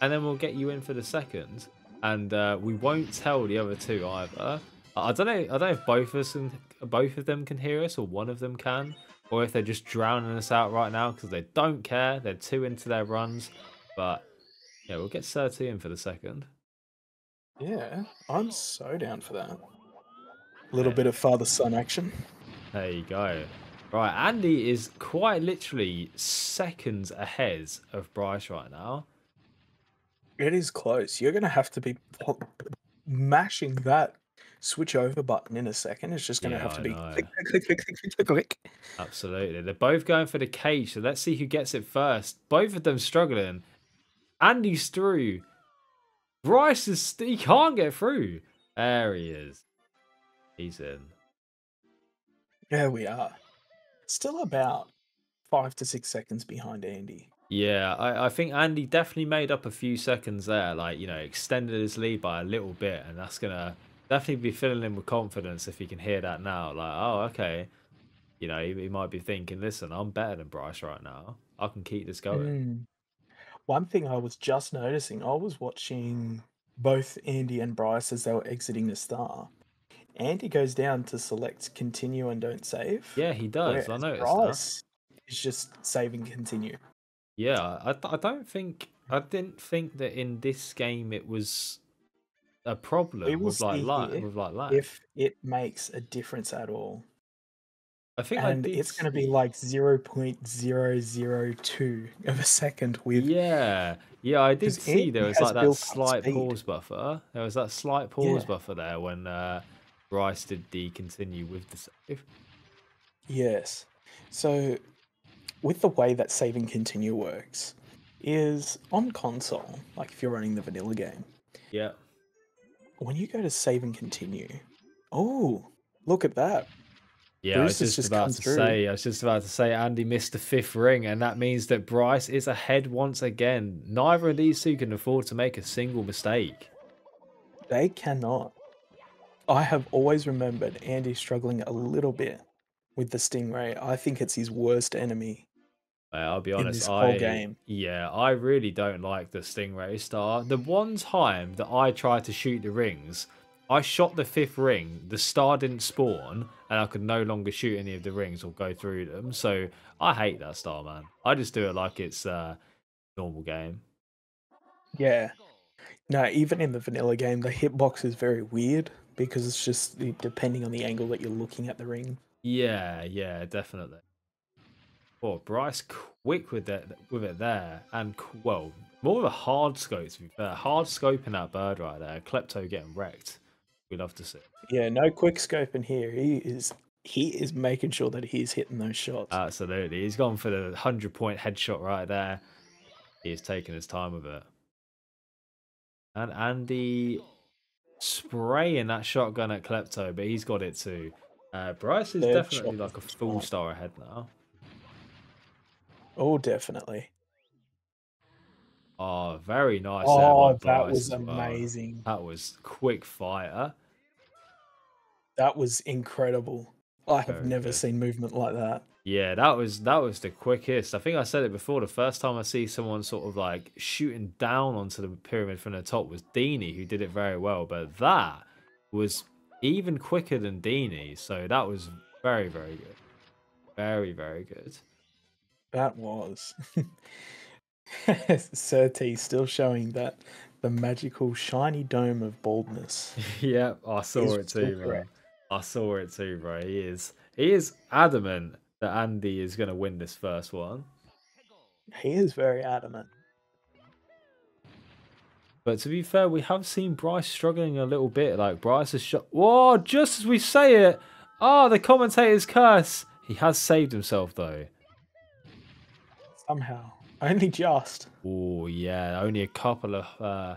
and then we'll get you in for the second, and uh we won't tell the other two either. I don't know I don't know if both of us can, both of them can hear us, or one of them can, or if they're just drowning us out right now because they don't care, they're too into their runs. But yeah, we'll get Sir T in for the second. Yeah, I'm so down for that. Little bit of father-son action. There you go. Right, Andy is quite literally seconds ahead of Bryce right now. It is close. You're gonna have to be mashing that switch over button in a second. It's just gonna yeah, have to I be know. click, click, click, click, click, click. Absolutely. They're both going for the cage, so let's see who gets it first. Both of them struggling. Andy's through. Bryce is he can't get through. There he is. He's in. There we are. Still about five to six seconds behind Andy. Yeah, I, I think Andy definitely made up a few seconds there, like, you know, extended his lead by a little bit, and that's going to definitely be filling him with confidence if he can hear that now. Like, oh, okay, you know, he, he might be thinking, listen, I'm better than Bryce right now. I can keep this going. Mm. One thing I was just noticing, I was watching both Andy and Bryce as they were exiting the star. Andy goes down to select continue and don't save. Yeah, he does. I noticed Bryce that. Is just save and continue. Yeah, I, I don't think I didn't think that in this game it was a problem with like life, with like life. If it makes a difference at all, I think, and I it's going to be like zero point zero zero two of a second. With yeah, yeah, I did see there was like that slight pause buffer. There was that slight pause yeah. buffer there when uh, Bryce did the continue with the save. Yes, so. With the way that save and continue works is on console, like if you're running the vanilla game. Yeah. When you go to save and continue, oh, look at that. Yeah, Bruce I was just, just about to through. say, I was just about to say Andy missed the fifth ring, and that means that Bryce is ahead once again. Neither of these two can afford to make a single mistake. They cannot. I have always remembered Andy struggling a little bit with the Stingray. I think it's his worst enemy. I'll be honest, in this whole I, game. Yeah, I really don't like the Stingray star. The one time that I tried to shoot the rings, I shot the fifth ring, the star didn't spawn, and I could no longer shoot any of the rings or go through them. So I hate that star, man. I just do it like it's a normal game. Yeah. No, even in the vanilla game, the hitbox is very weird because it's just depending on the angle that you're looking at the ring. Yeah, yeah, definitely. Oh, Bryce quick with it, with it there. And, well, more of a hard scope, to be fair. Hard scoping that bird right there. Klepto getting wrecked. We love to see. Yeah, no quick scoping here. He is he is making sure that he's hitting those shots. Absolutely. He's gone for the hundred-point headshot right there. He's taking his time with it. And Andy spraying that shotgun at Klepto, but he's got it too. Uh, Bryce is They're definitely like a full star ahead now. Oh, definitely. Oh, very nice. Oh, that Bryce was amazing. Well. That was quick fire. That was incredible. I very have never good. seen movement like that. Yeah, that was that was the quickest. I think I said it before. The first time I see someone sort of like shooting down onto the pyramid from the top was Dini, who did it very well. But that was even quicker than Dini, so that was very, very good. Very, very good. That was. Sir T still showing that the magical shiny dome of baldness. Yeah, I saw it too, bro. Correct. I saw it too, bro. He is, he is adamant that Andy is going to win this first one. He is very adamant. But to be fair, we have seen Bryce struggling a little bit. Like, Bryce has shot... Whoa, just as we say it! Oh, the commentator's curse! He has saved himself, though. Somehow. Only just. Oh, yeah. Only a couple of... Uh,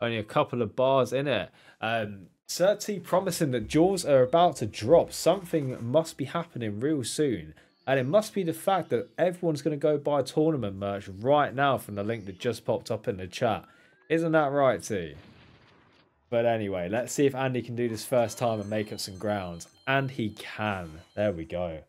only a couple of bars in it. Um, Sir T promising that jaws are about to drop. Something must be happening real soon. And it must be the fact that everyone's going to go buy tournament merch right now from the link that just popped up in the chat. Isn't that right, T? But anyway, let's see if Andy can do this first time and make up some ground. And he can. There we go.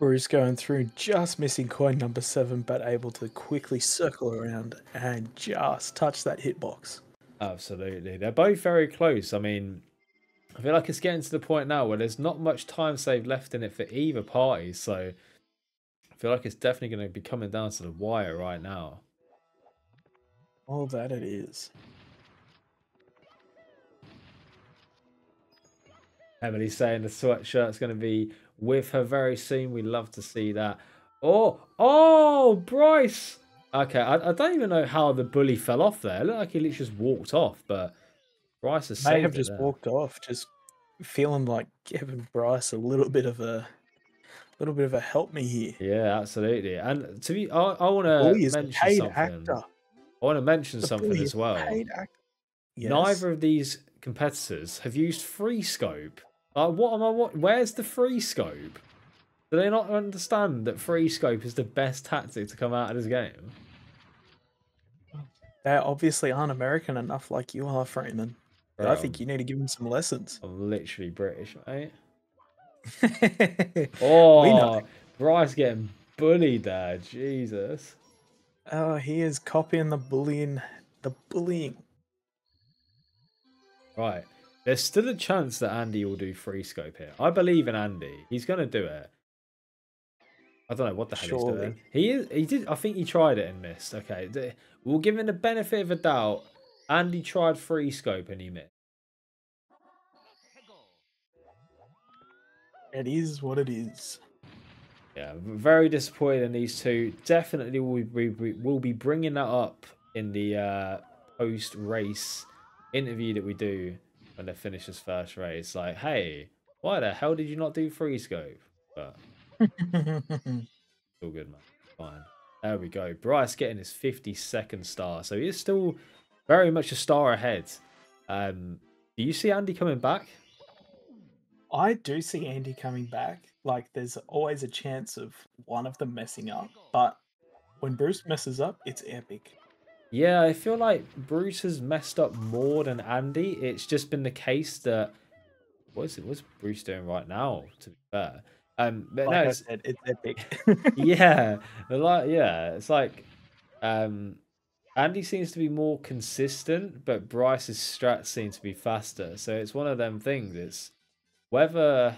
Bruce going through, just missing coin number seven, but able to quickly circle around and just touch that hitbox. Absolutely. They're both very close. I mean, I feel like it's getting to the point now where there's not much time saved left in it for either party, so... I feel like it's definitely going to be coming down to the wire right now. Oh, that it is. Emily's saying the sweatshirt's going to be with her very soon. We love to see that. Oh, oh, Bryce. Okay, I, I don't even know how the bully fell off there. It looked like he literally just walked off, but Bryce has saved it. May have just there. walked off, just feeling like giving Bryce a little bit of a little bit of a help me here. Yeah, absolutely. And to be, I, I want to mention paid something. Actor. I want to mention the something as well. Yes. Neither of these competitors have used free scope. Like, what am I? What? Where's the free scope? Do they not understand that free scope is the best tactic to come out of this game? They obviously aren't American enough like you are, Freeman. But um, I think you need to give them some lessons. I'm literally British, mate. Oh, Bryce getting bullied there. Jesus. Oh, he is copying the bullying. The bullying. Right. There's still a chance that Andy will do free scope here. I believe in Andy. He's going to do it. I don't know what the hell Surely. he's doing. He is. He did. I think he tried it and missed. Okay, we'll give him the benefit of a doubt. Andy tried free scope and he missed. It is what it is. Yeah, very disappointed in these two. Definitely, we we will, will be bringing that up in the uh, post race interview that we do when they finish this first race. Like, hey, why the hell did you not do free scope? But. All good, man. Fine. There we go. Bryce getting his fifty-second star, so he is still very much a star ahead. Um, do you see Andy coming back? I do see Andy coming back. Like, there's always a chance of one of them messing up, but when Bruce messes up, it's epic. Yeah, I feel like Bruce has messed up more than Andy. It's just been the case that what is it? What's Bruce doing right now? To be fair. Um, but like no, it's, said, it's epic. yeah, like, yeah, it's like um, Andy seems to be more consistent, but Bryce's strats seem to be faster. So it's one of them things. It's whether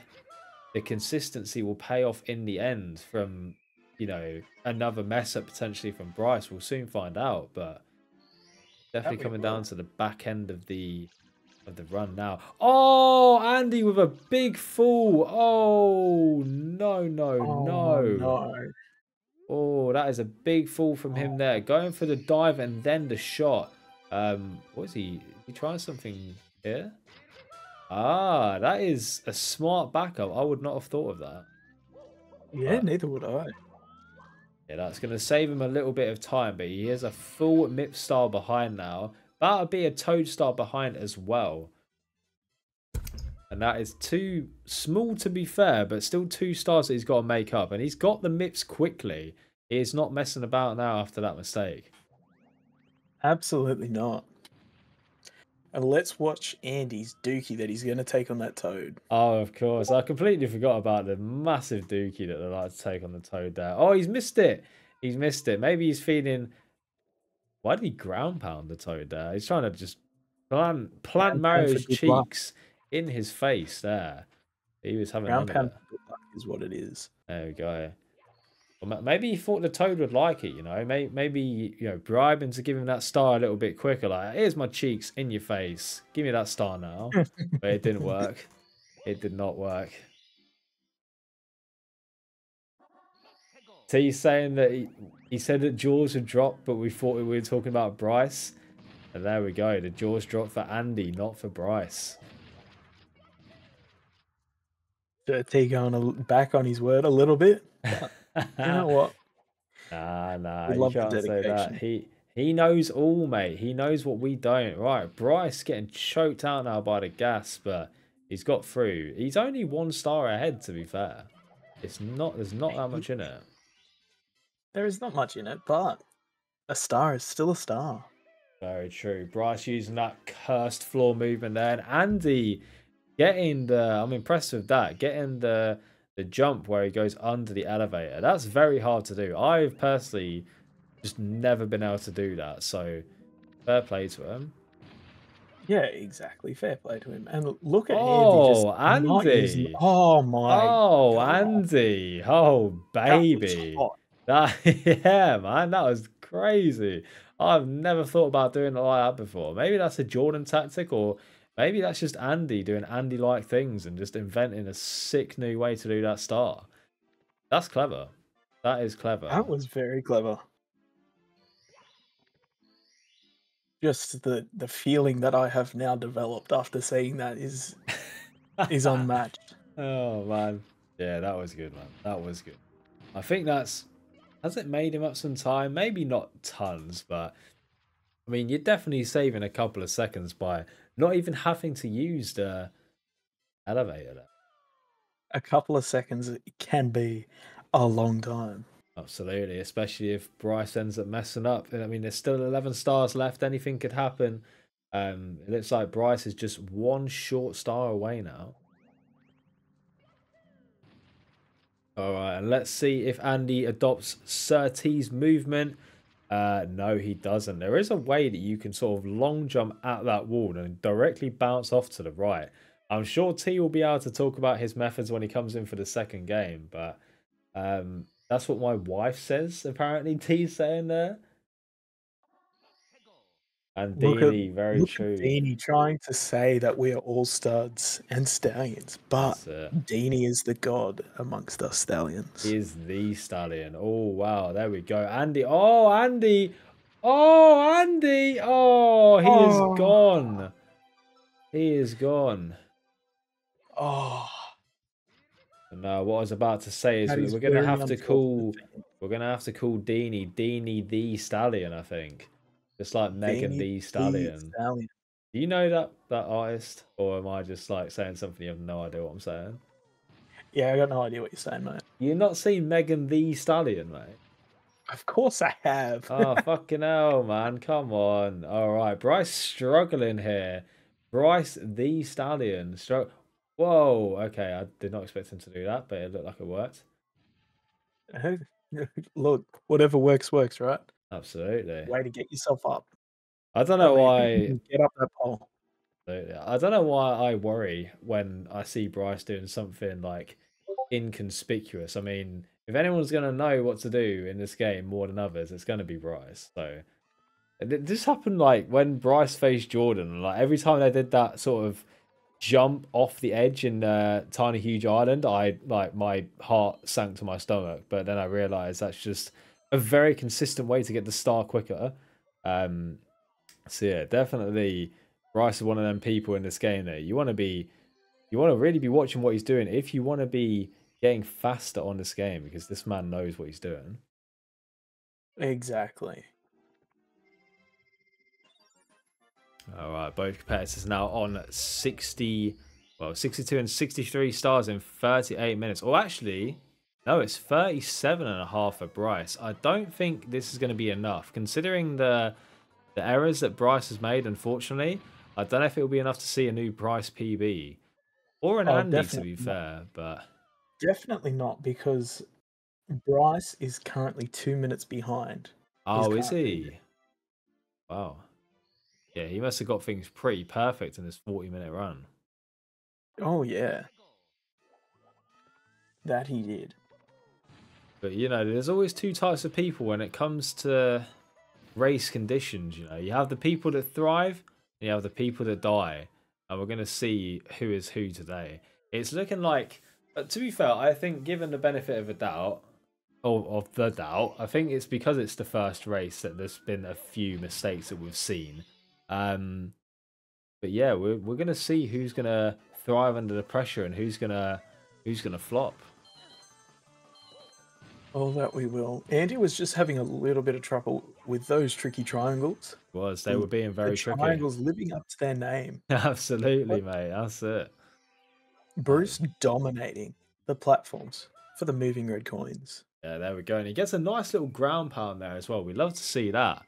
the consistency will pay off in the end from, you know, another mess up potentially from Bryce. We'll soon find out, but definitely That'd coming down to the back end of the. Of the run now. Oh, Andy with a big fall. Oh, no, no, oh, no. no. Oh, that is a big fall from him there. Going for the dive and then the shot. Um, what is he? Is he trying something here? Ah, that is a smart backup. I would not have thought of that. Yeah, but, neither would I. Yeah, that's going to save him a little bit of time, but he has a full M I P style behind now. That'll be a Toadstar behind as well. And that is too small to be fair, but still two stars that he's got to make up. And he's got the mips quickly. He is not messing about now after that mistake. Absolutely not. And let's watch Andy's dookie that he's going to take on that Toad. Oh, of course. I completely forgot about the massive dookie that they like to take on the Toad there. Oh, he's missed it. He's missed it. Maybe he's feeling... Why did he ground pound the Toad there? He's trying to just plant, plant Mario's cheeks in his face there. He was having ground pound is what it is. There we go. Well, maybe he thought the Toad would like it, you know. Maybe, maybe you know, bribe him to give him that star a little bit quicker. Like, here's my cheeks in your face. Give me that star now. But it didn't work. It did not work. So he's saying that... He, He said that jaws had dropped, but we thought we were talking about Bryce. And there we go. The jaws dropped for Andy, not for Bryce. Dirty going back on his word a little bit. But you know what? Nah, nah. You can't say that. He, he knows all, mate. He knows what we don't. Right. Bryce getting choked out now by the gas, but he's got through. He's only one star ahead, to be fair. It's not. There's not that much in it. There is not much in it, but a star is still a star. Very true. Bryce using that cursed floor movement there. And Andy getting the... I'm impressed with that. Getting the, the jump where he goes under the elevator. That's very hard to do. I've personally just never been able to do that. So fair play to him. Yeah, exactly. Fair play to him. And look at oh, Andy. Just Andy. His... Oh, my Oh, God. Andy. Oh, baby. That, yeah, man, that was crazy. I've never thought about doing it like that before. Maybe that's a Jordan tactic, or maybe that's just Andy doing Andy-like things and just inventing a sick new way to do that star. That's clever. That is clever. That was very clever. just the the feeling that I have now developed after saying that is is unmatched. Oh man, yeah, that was good, man. That was good. I think that's has it made him up some time. Maybe not tons, but I mean, you're definitely saving a couple of seconds by not even having to use the elevator. There. A couple of seconds can be a long time. Absolutely, especially if Bryce ends up messing up. I mean, there's still eleven stars left. Anything could happen. Um, it looks like Bryce is just one short star away now. All right, and let's see if Andy adopts Sir T's movement. Uh, no, he doesn't. There is a way that you can sort of long jump at that wall and directly bounce off to the right. I'm sure T will be able to talk about his methods when he comes in for the second game, but um, that's what my wife says, apparently, T's saying there. And Deanie, very true. Deanie trying to say that we are all studs and stallions, but Deanie is the god amongst us stallions. He is the stallion. Oh, wow. There we go. Andy. Oh, Andy. Oh, Andy. Oh, he oh. is gone. He is gone. Oh. No, what I was about to say is, is we're going to have to call, we're going to have to call Deanie, Deanie the stallion, I think. It's like Megan Thee Stallion. Stallion. Do you know that that artist, or am I just like saying something you have no idea what I'm saying? Yeah, I got no idea what you're saying, mate. You've not seen Megan Thee Stallion, mate? Of course I have. Oh, fucking hell, man! Come on. All right, Bryce struggling here. Bryce Thee Stallion. Strugg Whoa. Okay, I did not expect him to do that, but it looked like it worked. Look, whatever works, works, right? Absolutely. Way to get yourself up. I don't know I mean, why. Get up that pole. Absolutely. I don't know why I worry when I see Bryce doing something like inconspicuous. I mean, if anyone's going to know what to do in this game more than others, it's going to be Bryce. So this happened like when Bryce faced Jordan. Like every time they did that sort of jump off the edge in uh, Tiny Huge Island, I like my heart sank to my stomach. But then I realized that's just a very consistent way to get the star quicker. Um, so yeah, definitely Bryce is one of them people in this game that you want to be, you want to really be watching what he's doing if you want to be getting faster on this game, because this man knows what he's doing. Exactly. All right, both competitors now on sixty, well, sixty-two and sixty-three stars in thirty-eight minutes. Or actually, no, it's thirty-seven and a half for Bryce. I don't think this is going to be enough. Considering the the errors that Bryce has made, unfortunately, I don't know if it will be enough to see a new Bryce P B. Or an oh, Andy, to be fair. But definitely not, because Bryce is currently two minutes behind. Oh, is he? Wow. Yeah, he must have got things pretty perfect in this forty-minute run. Oh, yeah. That he did. But, you know, there's always two types of people when it comes to race conditions, you know. You have the people that thrive, and you have the people that die. And we're going to see who is who today. It's looking like, but to be fair, I think given the benefit of a doubt, or of the doubt, I think it's because it's the first race that there's been a few mistakes that we've seen. Um, but yeah, we're, we're going to see who's going to thrive under the pressure and who's going to who's going to flop. Oh, that we will. Andy was just having a little bit of trouble with those tricky triangles. Was. They were being very tricky. Triangles living up to their name. Absolutely, but, mate. That's it. Bruce dominating the platforms for the moving red coins. Yeah, there we go. And he gets a nice little ground pound there as well. We love to see that.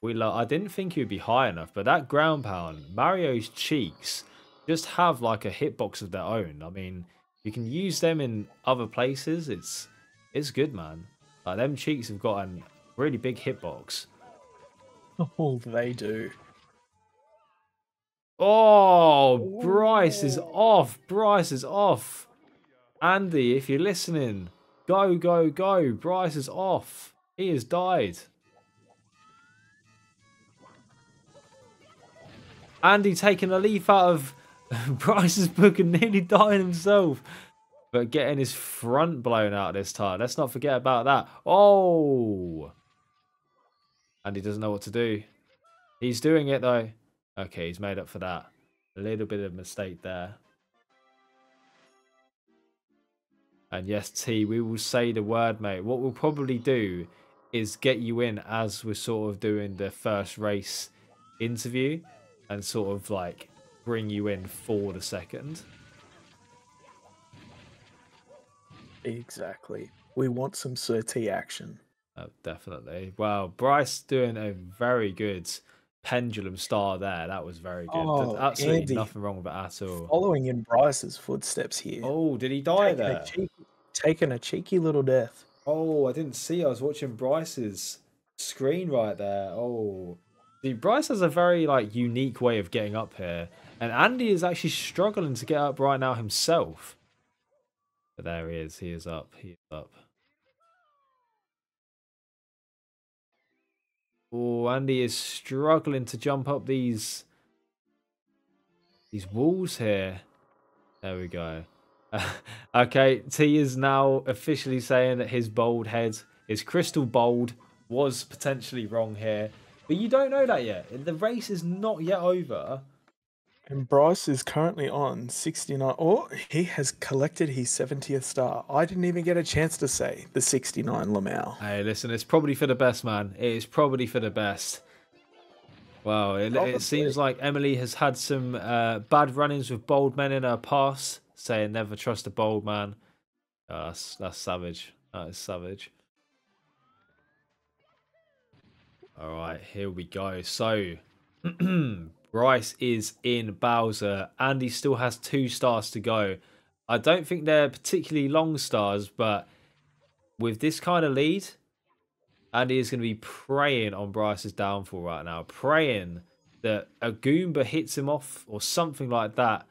We love. I didn't think he would be high enough, but that ground pound, Mario's cheeks, just have like a hitbox of their own. I mean, you can use them in other places. It's... It's good, man. Like, them cheeks have got a really big hitbox. Oh, they do. Oh, Bryce Ooh. is off. Bryce is off. Andy, if you're listening, go, go, go. Bryce is off. He has died. Andy taking a leaf out of Bryce's book and nearly dying himself. But getting his front blown out this time. Let's not forget about that. Oh! And he doesn't know what to do. He's doing it though. Okay, he's made up for that. A little bit of mistake there. And yes, T, we will say the word, mate. What we'll probably do is get you in as we're sort of doing the first race interview and sort of like bring you in for the second. Exactly. We want some Sir T action. Oh, definitely. Wow, Bryce doing a very good pendulum star there. That was very good. Oh, absolutely Andy, nothing wrong with it at all. Following in Bryce's footsteps here. Oh, did he die taking there? A cheeky, taking a cheeky little death. Oh, I didn't see. I was watching Bryce's screen right there. Oh, see, Bryce has a very like unique way of getting up here, and Andy is actually struggling to get up right now himself. But there he is. He is up. He is up. Oh, Andy is struggling to jump up these these walls here. There we go. Uh, okay, T is now officially saying that his bald head, his crystal bald, was potentially wrong here. But you don't know that yet. The race is not yet over. And Bryce is currently on sixty-nine. Oh, he has collected his seventieth star. I didn't even get a chance to say the sixty-nine Lamau. Hey, listen, it's probably for the best, man. It is probably for the best. Wow, it, it seems like Emily has had some uh, bad run-ins with bold men in her past, saying never trust a bold man. Oh, that's, that's savage. That is savage. All right, here we go. So... Bryce is in Bowser. Andy still has two stars to go. I don't think they're particularly long stars, but with this kind of lead, Andy is going to be praying on Bryce's downfall right now. Praying that a Goomba hits him off or something like that.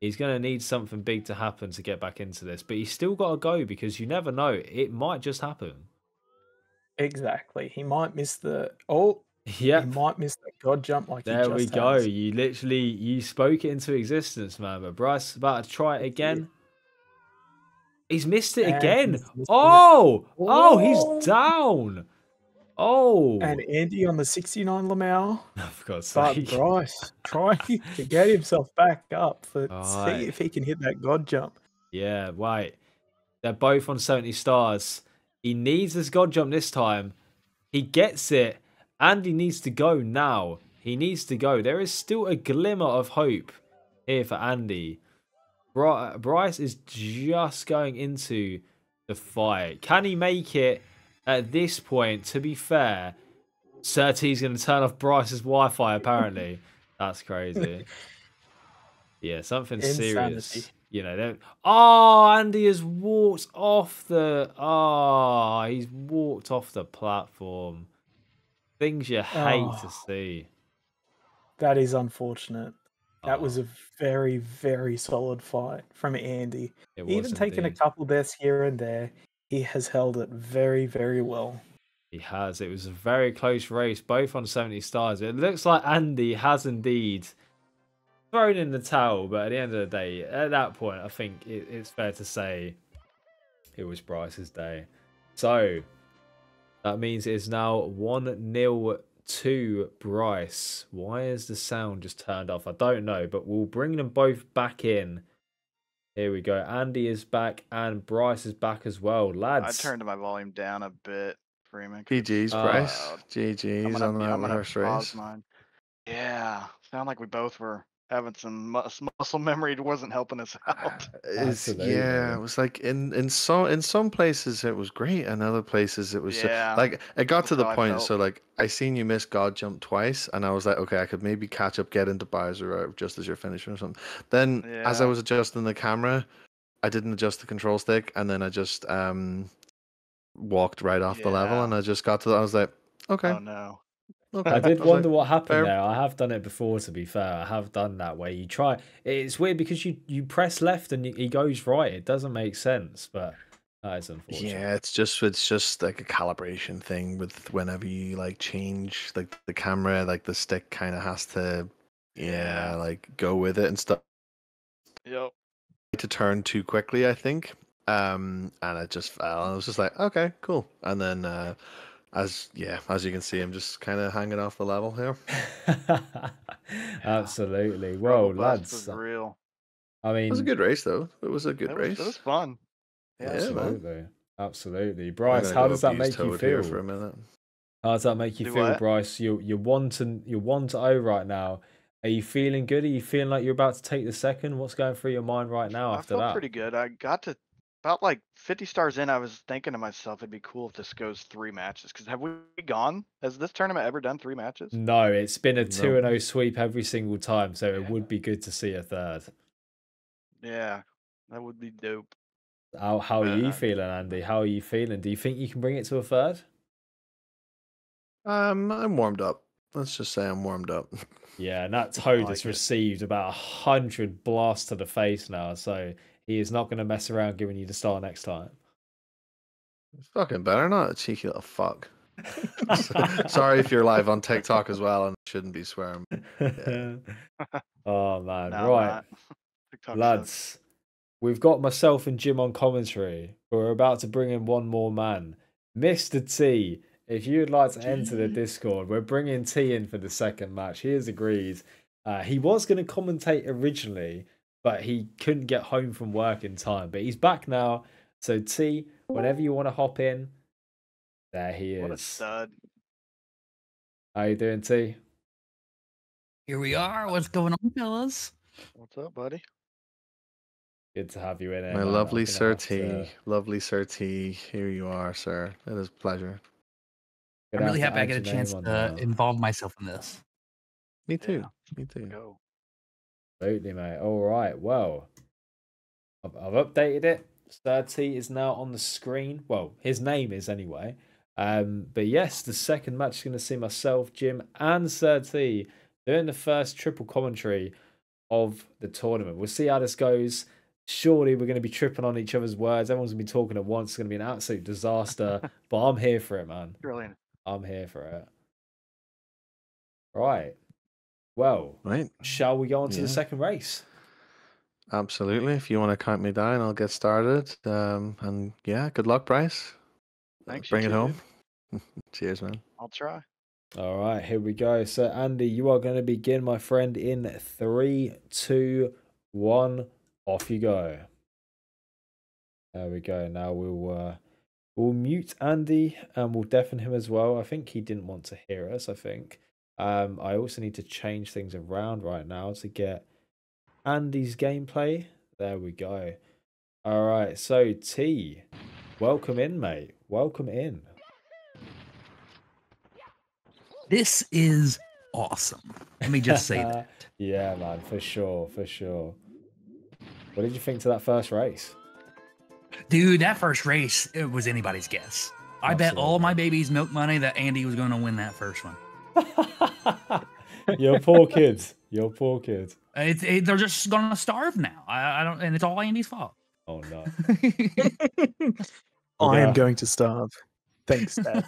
He's going to need something big to happen to get back into this. But he's still got to go because you never know. It might just happen. Exactly. He might miss the... Oh! Yeah, you might miss that god jump like there we go. Has. You literally you spoke it into existence, man. But Bryce is about to try it again. He's missed it and again. Oh, it. oh, he's down. Oh, and Andy on the sixty-nine Lamau. Of course, but Bryce trying to get himself back up for right. See if he can hit that god jump. Yeah, right. They're both on seventy stars. He needs this god jump this time. He gets it. Andy needs to go now. He needs to go. There is still a glimmer of hope here for Andy. Bryce is just going into the fight. Can he make it at this point? To be fair, Sir T's going to turn off Bryce's Wi-Fi, apparently. That's crazy. Yeah, something Insanity. serious. You know, they're... Oh, Andy has walked off the... Oh, he's walked off the platform. Things you hate oh, to see. That is unfortunate. That oh. was a very, very solid fight from Andy. It Even taking a couple deaths here and there, he has held it very, very well. He has. It was a very close race, both on seventy stars. It looks like Andy has indeed thrown in the towel, but at the end of the day, at that point, I think it, it's fair to say it was Bryce's day. So... That means it is now one nil to Bryce. Why is the sound just turned off? I don't know, but we'll bring them both back in. Here we go. Andy is back and Bryce is back as well. Lads. I turned my volume down a bit, Freeman. G G's, uh, Bryce. G G's gonna, on that last race. Mine. Yeah. Sound like we both were having some mus muscle memory. It wasn't helping us out. It's, yeah, it was like in in some in some places it was great, and other places it was yeah. so, like it got That's to the point. So like I seen you miss God jump twice, and I was like, okay, I could maybe catch up, get into Bowser just as you're finishing or something. Then yeah. as I was adjusting the camera, I didn't adjust the control stick, and then I just um walked right off yeah. the level, and I just got to. The, I was like, okay, oh no. Okay. I did I wonder like, what happened fair. there. I have done it before, to be fair. I have done that way. You try. It's weird because you, you press left and he goes right. It doesn't make sense, but that is unfortunate. Yeah, it's just it's just like a calibration thing with whenever you like change like the camera, like the stick kind of has to, yeah, like go with it and stuff. Yep. To turn too quickly, I think. Um, and I just fell. I was just like, okay, cool. And then. Uh, As yeah, as you can see, I'm just kind of hanging off the level here. Absolutely. Whoa, lads! Was real. I mean, it was a good race, though. It was a good it was, race. It was fun. Yeah, absolutely, man. Absolutely. Bryce, how does that make you feel? For a minute. How does that make you Do feel, what? Bryce? You you're one to you're one to oh right now. Are you feeling good? Are you feeling like you're about to take the second? What's going through your mind right now after that? I feel that? pretty good. I got to about like fifty stars in. I was thinking to myself, it'd be cool if this goes three matches. Because have we gone? Has this tournament ever done three matches? No, it's been a two and oh sweep every single time. So yeah. It would be good to see a third. Yeah, that would be dope. How how are you feeling, Andy? How are you feeling? Do you think you can bring it to a third? Um, I'm warmed up. Let's just say I'm warmed up. Yeah, and that Toad like has it. received about a hundred blasts to the face now, so he is not going to mess around giving you the star next time. Fucking better not, a cheeky little fuck. Sorry if you're live on TikTok as well and shouldn't be swearing. Yeah. Oh man, no, right, lads. Sucks. We've got myself and Jim on commentary, but we're about to bring in one more man. Mister T, if you'd like to enter the Discord, we're bringing T in for the second match. He has agreed. Uh, he was going to commentate originally, but he couldn't get home from work in time. But he's back now. So, T, whenever you want to hop in, there he is. What a stud. How you doing, T? Here we are. What's going on, fellas? What's up, buddy? Good to have you in it. My man. lovely Sir T. To... Lovely Sir T. Here you are, sir. It is a pleasure. I'm really happy I get a chance to uh, involve myself in this. Me too. Yeah. Me too. Go. Absolutely, mate. All right. Well, I've, I've updated it. Sir T is now on the screen. Well, his name is anyway. Um, but yes, the second match is going to see myself, Jim, and Sir T doing the first triple commentary of the tournament. We'll see how this goes. Surely we're going to be tripping on each other's words. Everyone's going to be talking at once. It's going to be an absolute disaster. But I'm here for it, man. Brilliant. I'm here for it. Right. Well, right. Shall we go on to yeah. the second race? Absolutely. If you want to count me down, I'll get started. Um, and yeah, good luck, Bryce. Thanks. Bring it home. Cheers, man. I'll try. All right, here we go. So, Andy, you are going to begin, my friend, in three, two, one. Off you go. There we go. Now we'll uh, we'll mute Andy and we'll deafen him as well. I think he didn't want to hear us. I think um, I also need to change things around right now to get Andy's gameplay. There we go. All right. So T, welcome in, mate. Welcome in. This is awesome. Let me just say that. Yeah, man, for sure, for sure. What did you think to that first race? Dude, that first race, it was anybody's guess. I Absolutely. bet all my baby's milk money that Andy was going to win that first one. Your poor kids. Your poor kids. It, it, they're just going to starve now. I, I don't, and it's all Andy's fault. Oh, no. I am going to starve. Thanks, Dad.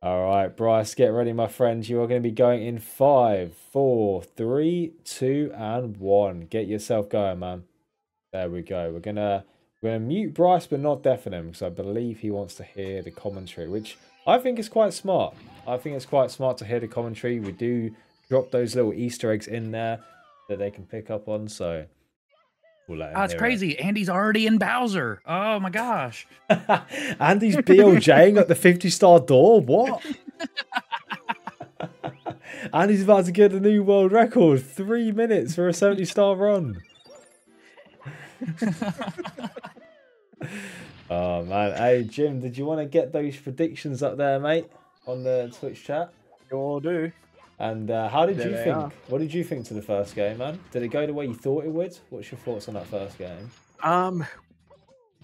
All right, Bryce, get ready, my friend. You are going to be going in five, four, three, two, and one. Get yourself going, man. There we go. We're gonna we're gonna mute Bryce, but not deafen him, because I believe he wants to hear the commentary, which I think is quite smart. I think it's quite smart to hear the commentary. We do drop those little Easter eggs in there that they can pick up on. So we'll let him. Oh, it's crazy. It. Andy's already in Bowser. Oh my gosh. Andy's B L J-ing at the fifty star door. What? Andy's about to get the new world record. Three minutes for a seventy star run. Oh man. Hey Jim, did you want to get those predictions up there, mate, on the Twitch chat? Sure do. And uh, how did there you think? Are. What did you think to the first game, man? Did it go the way you thought it would? What's your thoughts on that first game? Um,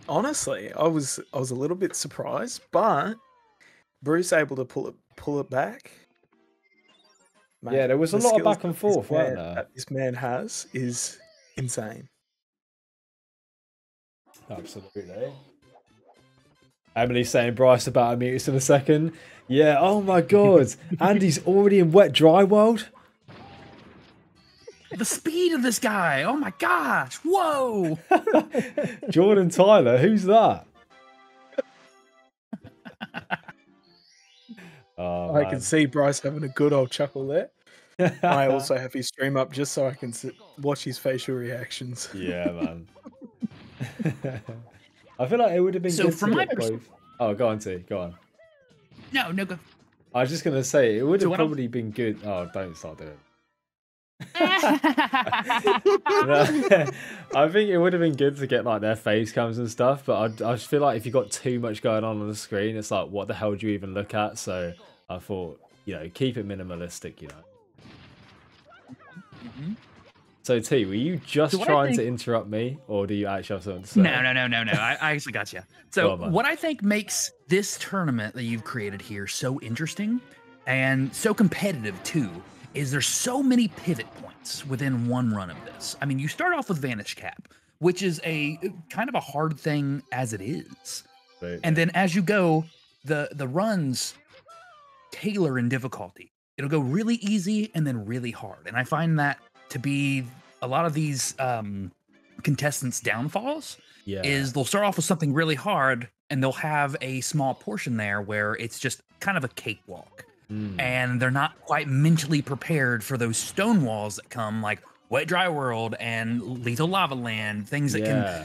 honestly, I was I was a little bit surprised, but Bruce able to pull it pull it back. Man, yeah, there was the a lot of back and forth, weren't there? That this man has is insane. Absolutely. Emily's saying Bryce about a mute in a second. Yeah, oh my god. Andy's already in Wet Dry World. The speed of this guy. Oh my gosh. Whoa. Jordan Tyler, who's that? I can see Bryce having a good old chuckle there. I also have his stream up just so I can sit, watch his facial reactions. Yeah, man. I feel like it would have been so good from to my get both. Oh, go on, T. Go on. No, no, go. I was just going to say, it would have so probably I'm... been good. Oh, don't start doing it. I think it would have been good to get like their face cams and stuff, but I, I just feel like if you got too much going on on the screen, it's like, what the hell do you even look at? So I thought, you know, keep it minimalistic, you know. Mm-hmm. So T, were you just so trying think... to interrupt me, or do you actually have something to say? No, no, no, no, no. I, I actually got you. So oh, what I think makes this tournament that you've created here so interesting and so competitive too is there's so many pivot points within one run of this. I mean, you start off with Vanish Cap, which is a kind of a hard thing as it is. Right. And then as you go, the, the runs tailor in difficulty. It'll go really easy and then really hard. And I find that to be a lot of these um, contestants' downfalls, yeah. is they'll start off with something really hard and they'll have a small portion there where it's just kind of a cakewalk. Mm. And they're not quite mentally prepared for those stone walls that come, like Wet Dry World and Lethal Lava Land, things that yeah. can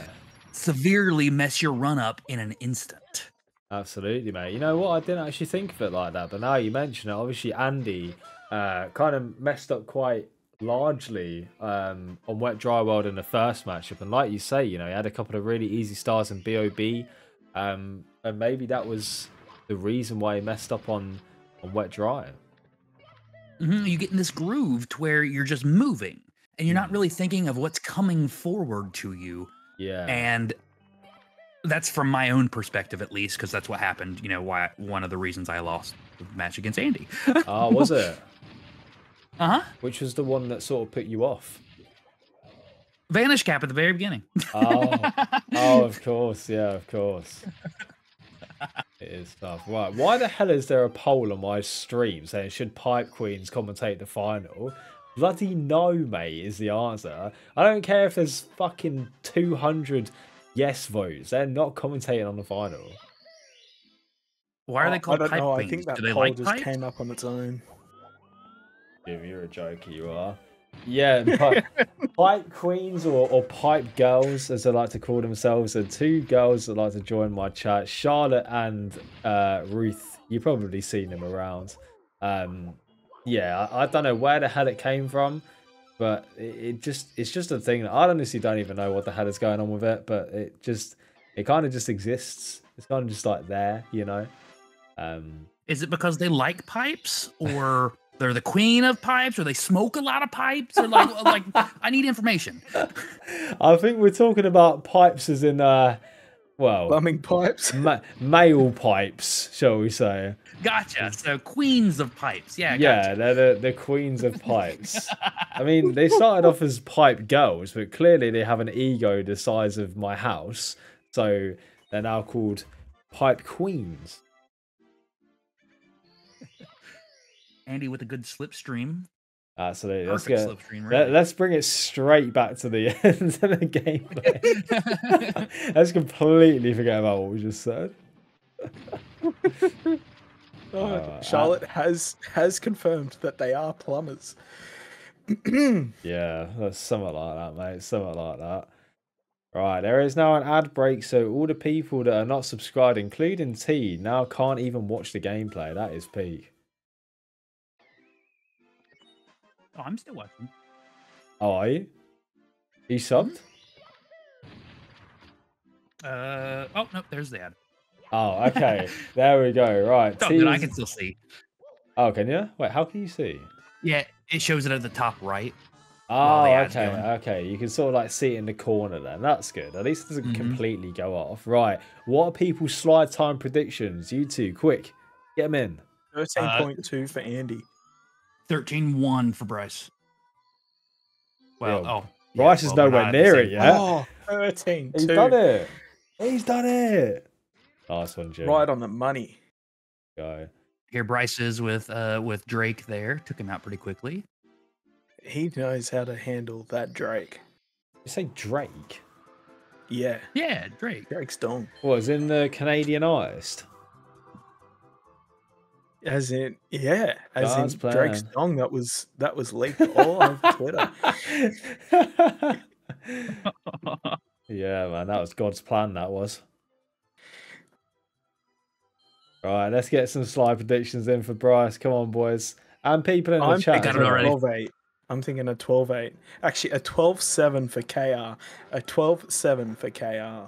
severely mess your run up in an instant. Absolutely, mate. You know what? I didn't actually think of it like that, but now you mention it, obviously Andy uh, kind of messed up quite largely um, on Wet Dry World in the first matchup. And like you say, you know, he had a couple of really easy stars in B O B, um, and maybe that was the reason why he messed up on... on Wet Dry. Mm-hmm. You get in this groove to where you're just moving and you're mm. not really thinking of what's coming forward to you. Yeah. And that's from my own perspective, at least, because that's what happened. You know, why one of the reasons I lost the match against Andy. Oh, was it? Uh-huh. Which was the one that sort of put you off? Vanish Cap at the very beginning. Oh, oh of course. Yeah, of course. It is tough. Right, why the hell is there a poll on my stream saying should Pipe Queens commentate the final? Bloody no, mate, is the answer. I don't care if there's fucking two hundred yes votes. They're not commentating on the final. Why are oh, they called I don't Pipe know. Queens? I think that poll like just pipe? came up on its own. Dude, you're a joke, you are. Yeah, pipe, pipe queens or, or pipe girls, as they like to call themselves, are two girls that like to join my chat, Charlotte and uh, Ruth. You've probably seen them around. Um, yeah, I, I don't know where the hell it came from, but it, it just—it's just a thing that I honestly don't even know what the hell is going on with it. But it just—it kind of just exists. It's kind of just like there, you know. Um, is it because they like pipes or? They're the queen of pipes, or they smoke a lot of pipes, or like, like I need information. I think we're talking about pipes as in, uh, well, plumbing pipes, ma male pipes, shall we say? Gotcha. So queens of pipes, yeah. Yeah, gotcha. They're the, the queens of pipes. I mean, they started off as pipe girls, but clearly they have an ego the size of my house, so they're now called pipe queens. Andy with a good slipstream. Absolutely. Let's, get, slipstream, right? let, let's bring it straight back to the end of the gameplay. Let's completely forget about what we just said. Oh, Charlotte uh, has has confirmed that they are plumbers. Yeah, that's somewhat like that, mate. Somewhat like that. Right, there is now an ad break, so all the people that are not subscribed, including T, now can't even watch the gameplay. That is peak. Oh, I'm still watching. Oh, are you? Are you subbed? Uh, oh, no, there's the ad. Oh, okay. There we go. Right. Oh, no, I can still see. Oh, can you? Wait, how can you see? Yeah, it shows it at the top right. Oh, okay. Going. Okay. You can sort of like see it in the corner then. That's good. At least it doesn't mm-hmm. completely go off. Right. What are people's slide time predictions? You two, quick. Get them in. thirteen point two uh, for Andy. thirteen one for Bryce. Well, yeah. oh. Bryce yeah, is well, nowhere near it yet. Oh, thirteen two. He's done it. He's done it. Nice one, Jim. Right on the money. Go. Here Bryce is with, uh, with Drake there. Took him out pretty quickly. He knows how to handle that Drake. You say Drake? Yeah. Yeah, Drake. Drake's done. Was in the Canadian artist? As in, yeah, as God's in plan. Drake's song that was that was leaked all on Twitter. Yeah, man, that was God's plan. That was. All right, let's get some slide predictions in for Bryce. Come on, boys, and people in the I'm chat. Thinking twelve eight. I'm thinking a twelve eight. Actually, a twelve seven for K R. A twelve seven for K R.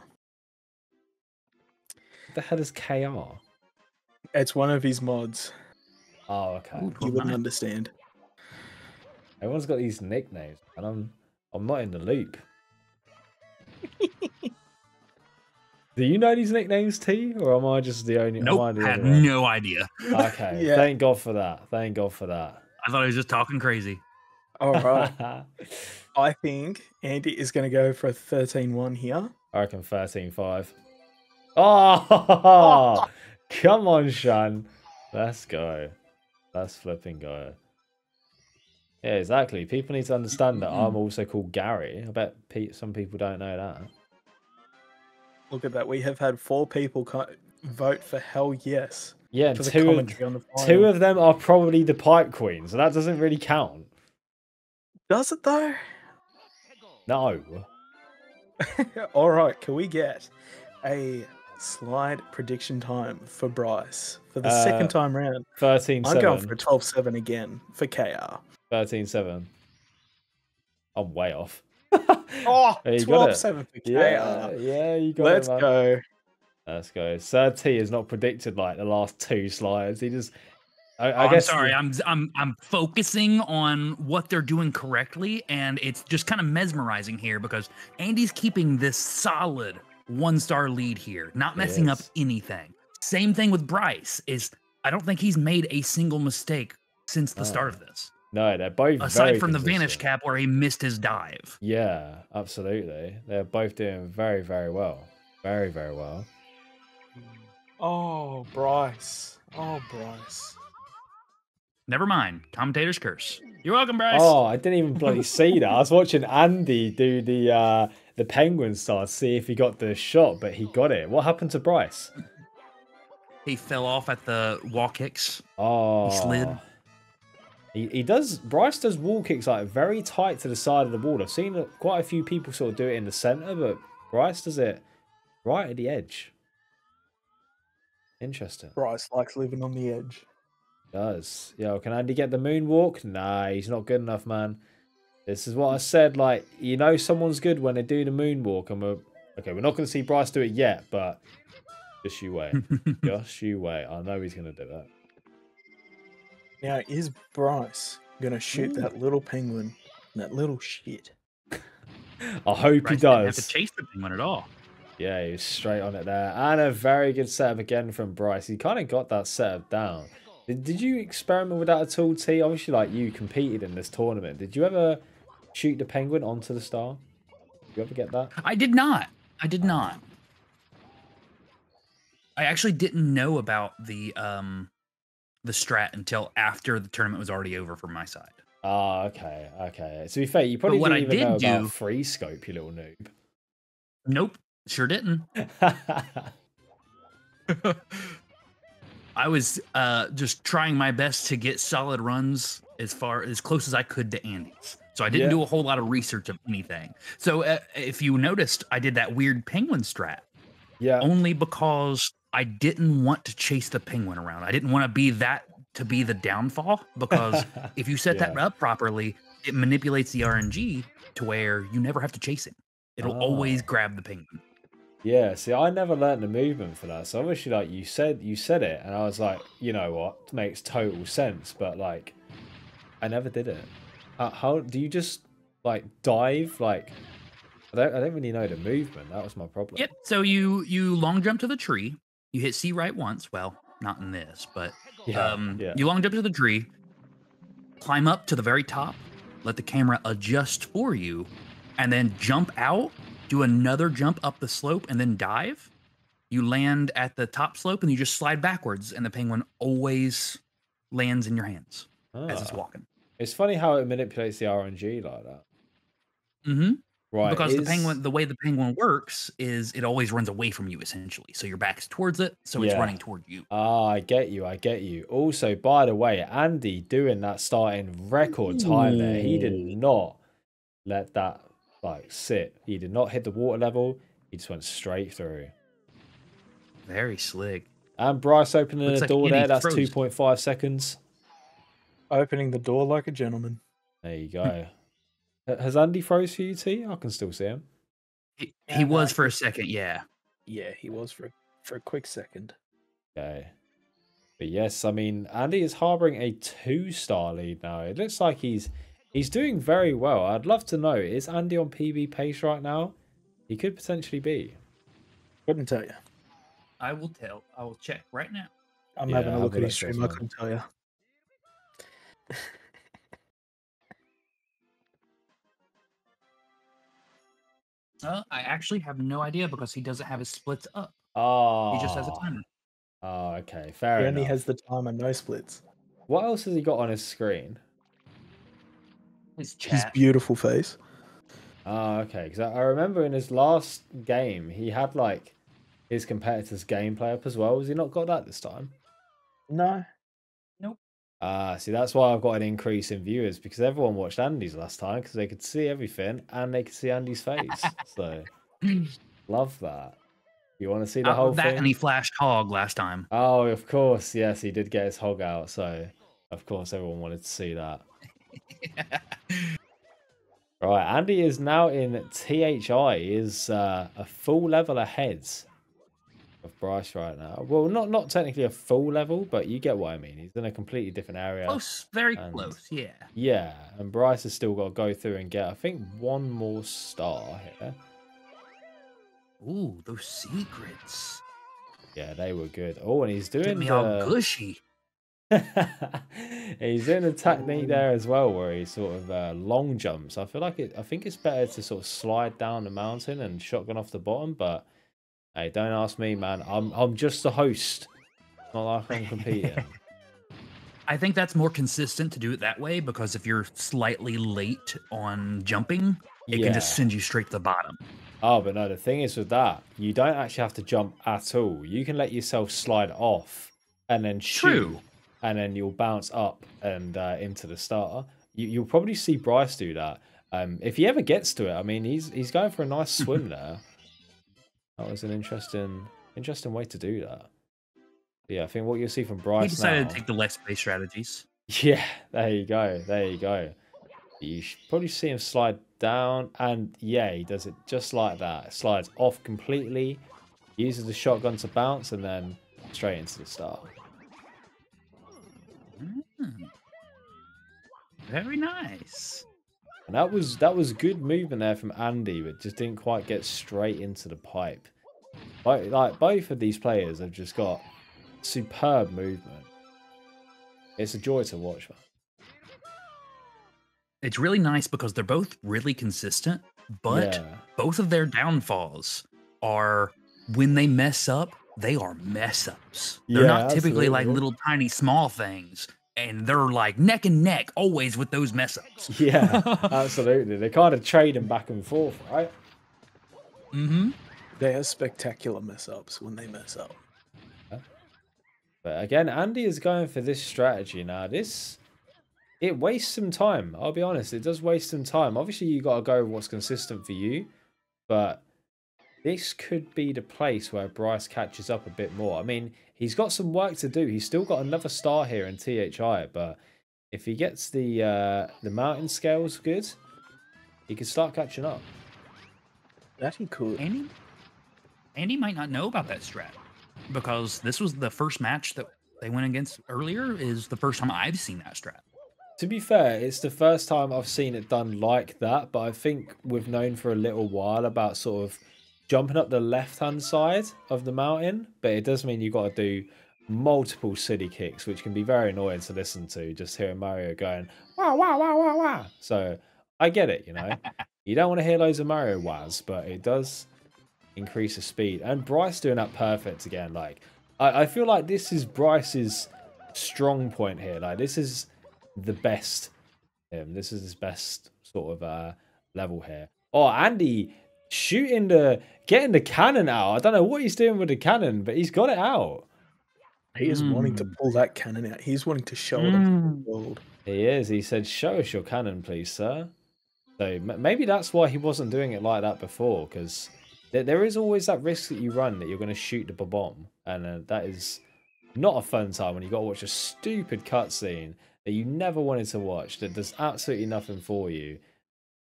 What the hell is K R? It's one of his mods. Oh, okay. Ooh, you wouldn't understand. Everyone's got these nicknames, and I'm I'm not in the loop. Do you know these nicknames, T? Or am I just the only? Nope, am I the I had one? No idea. Okay, yeah. Thank God for that. Thank God for that. I thought I was just talking crazy. All right. I think Andy is going to go for a thirteen one here. I reckon thirteen five. Oh. Come on, Sean. Let's go. Let's flipping go. Yeah, exactly. People need to understand that I'm also called Gary. I bet some people don't know that. Look at that. We have had four people vote for hell yes. Yeah, for two, the of, on the two of them are probably the pipe queen, so that doesn't really count. Does it, though? No. All right. Can we get a... slide prediction time for Bryce for the uh, second time round? Thirteen. I'm seven. Going for a twelve seven again for K R. thirteen seven. I'm way off. Oh, twelve seven for K R. Yeah, yeah, you got Let's it. Let's go. Let's go. Sir T has not predicted like the last two slides. He just. I, I oh, guess I'm sorry. I'm I'm I'm focusing on what they're doing correctly, and it's just kind of mesmerizing here because Andy's keeping this solid one-star lead here, not messing up anything. Same thing with Bryce. Is I don't think he's made a single mistake since the oh. start of this. No, they're both aside from consistent. The Vanish Cap where he missed his dive. Yeah, absolutely. They're both doing very, very well. Very, very well. Oh, Bryce. Oh, Bryce. Never mind. Commentator's curse. You're welcome, Bryce. Oh, I didn't even bloody see that. I was watching Andy do the... Uh, the penguin star, see if he got the shot, but he got it. What happened to Bryce? He fell off at the wall kicks. Oh, he slid. He, he does. Bryce does wall kicks like very tight to the side of the wall. I've seen quite a few people sort of do it in the center, but Bryce does it right at the edge. Interesting. Bryce likes living on the edge. He does. Yo, can Andy get the moonwalk? Nah, he's not good enough, man. This is what I said, like, you know someone's good when they do the moonwalk. And we're, okay, we're not going to see Bryce do it yet, but just you wait. Just you wait. I know he's going to do that. Now, is Bryce going to shoot Ooh. that little penguin, that little shit? I hope Bryce he does. Didn't have to chase the penguin at all. Yeah, he was straight on it there. And a very good setup again from Bryce. He kind of got that setup down. Did, did you experiment with that at all, T? Obviously, like, you competed in this tournament. Did you ever... shoot the penguin onto the star? Did you ever get that? I did not. I did not. I actually didn't know about the um the strat until after the tournament was already over from my side. Ah, okay, okay. To be fair, you probably didn't even know about free scope, you little noob. Nope, sure didn't. I was uh just trying my best to get solid runs as far as close as I could to Andy's. So I didn't yeah. do a whole lot of research of anything. So uh, if you noticed, I did that weird penguin strat. Yeah. Only because I didn't want to chase the penguin around. I didn't want to be that to be the downfall because if you set yeah. that up properly, it manipulates the R N G to where you never have to chase it. It'll oh. always grab the penguin. Yeah. See, I never learned the movement for that. So obviously, like you said, you said it, and I was like, you know what, it makes total sense. But like, I never did it. Uh, how do you just like dive? Like I don't, I don't really know the movement. That was my problem. Yep. So you you long jump to the tree. You hit C right once. Well, not in this, but yeah, um, yeah. you long jump to the tree. Climb up to the very top. Let the camera adjust for you, and then jump out. Do another jump up the slope, and then dive. You land at the top slope, and you just slide backwards, and the penguin always lands in your hands ah. as it's walking. It's funny how it manipulates the R N G like that. Mm-hmm. Right. Because is... the penguin, the way the penguin works is it always runs away from you, essentially. So your back's towards it, so yeah. it's running toward you. Ah, I get you. I get you. Also, by the way, Andy doing that starting record time there. He did not let that like sit. He did not hit the water level. He just went straight through. Very slick. And Bryce opening Looks the like door there. That's two point five seconds. Opening the door like a gentleman. There you go. Has Andy froze for you, T? I can still see him. He, he was for a second, yeah. Yeah, he was for, for a quick second. Okay. But yes, I mean, Andy is harbouring a two-star lead now. It looks like he's he's doing very well. I'd love to know, is Andy on P B pace right now? He could potentially be. Couldn't tell you. I will tell. I will check right now. I'm yeah, having a look at his stream. I couldn't tell you. Uh, I actually have no idea because he doesn't have his splits up. Oh. He just has a timer. Oh, okay. Fair enough. He only has the timer, no splits. What else has he got on his screen? His chat. His beautiful face. Oh, okay. Because I remember in his last game, he had like his competitor's gameplay up as well. Has he not got that this time? No. Nope. Ah, uh, see, that's why I've got an increase in viewers, because everyone watched Andy's last time because they could see everything and they could see Andy's face. So, love that. You want to see the uh, whole that thing? That and he flashed hog last time. Oh, of course. Yes, he did get his hog out. So, of course, everyone wanted to see that. Yeah. Right, Andy is now in T H I. He is uh, a full level ahead of Bryce right now. Well, not not technically a full level, but you get what I mean. He's in a completely different area. Close, very and, close, yeah. Yeah, and Bryce has still got to go through and get, I think, one more star here. Ooh, those secrets. Yeah, they were good. Oh, and he's doing Get me the... all gushy. He's doing a technique Ooh. there as well, where he sort of uh, long jumps. I feel like it. I think it's better to sort of slide down the mountain and shotgun off the bottom, but. Hey, don't ask me, man. I'm I'm just the host. Not like I'm competing. I think that's more consistent to do it that way, because if you're slightly late on jumping, it yeah. can just send you straight to the bottom. Oh, but no, the thing is with that, you don't actually have to jump at all. You can let yourself slide off and then shoot. True. And then you'll bounce up and uh, into the star. You, you'll probably see Bryce do that. Um, if he ever gets to it, I mean, he's he's going for a nice swim there. That was an interesting, interesting way to do that. But yeah, I think what you'll see from Bryce. He decided now, to take the less space strategies. Yeah, there you go, there you go. You should probably see him slide down, and yeah, he does it just like that. Slides off completely, uses the shotgun to bounce, and then straight into the star. Mm. Very nice. And that was that was good movement there from Andy, but just didn't quite get straight into the pipe. Like, like both of these players have just got superb movement. It's a joy to watch, man. It's really nice because they're both really consistent, but yeah. both of their downfalls are when they mess up, they are mess ups. They're yeah, not typically absolutely. like little tiny small things. And they're like neck and neck always with those mess ups. Yeah, absolutely. They kind of trade them back and forth, right? Mm-hmm. They are spectacular mess ups when they mess up. Yeah. But again, Andy is going for this strategy now. This, it wastes some time. I'll be honest, it does waste some time. Obviously, you got to go with what's consistent for you. But this could be the place where Bryce catches up a bit more. I mean, he's got some work to do. He's still got another star here in T H I, but if he gets the uh, the mountain scales good, he could start catching up. That'd be cool. Andy, Andy might not know about that strat, because this was the first match that they went against earlier, is the first time I've seen that strat. To be fair, it's the first time I've seen it done like that, but I think we've known for a little while about sort of jumping up the left-hand side of the mountain, but it does mean you've got to do multiple city kicks, which can be very annoying to listen to, just hearing Mario going, wow, wow, wow, wow, wow. So I get it, you know. You don't want to hear loads of Mario wows, but it does increase the speed. And Bryce doing that perfect again. Like, I, I feel like this is Bryce's strong point here. Like, this is the best him. This is his best sort of uh, level here. Oh, Andy shooting the, getting the cannon out. I don't know what he's doing with the cannon, but he's got it out. He is mm. wanting to pull that cannon out. He's wanting to show mm. them the world. He is. He said, show us your cannon, please, sir. So maybe that's why he wasn't doing it like that before, because there, there is always that risk that you run that you're going to shoot the bob-omb, and uh, that is not a fun time when you've got to watch a stupid cutscene that you never wanted to watch, that does absolutely nothing for you.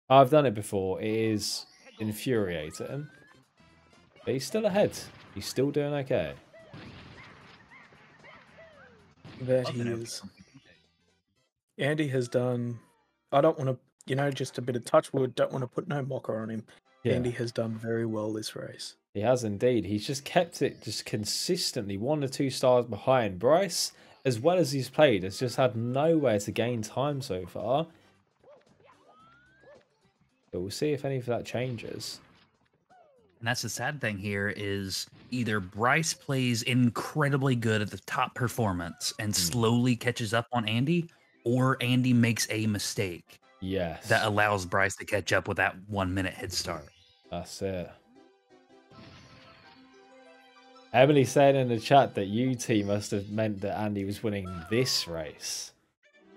I've done it before. It is infuriating. But he's still ahead. He's still doing okay. There he is. Andy has done... I don't want to... You know, just a bit of touch wood. Don't want to put no mocker on him. Yeah. Andy has done very well this race. He has indeed. He's just kept it just consistently one or two stars behind. Bryce, as well as he's played, has just had nowhere to gain time so far. But we'll see if any of that changes. And that's the sad thing here is either Bryce plays incredibly good at the top performance and mm. slowly catches up on Andy, or Andy makes a mistake. Yes. That allows Bryce to catch up with that one minute head start. That's it. Emily said in the chat that U T must have meant that Andy was winning this race.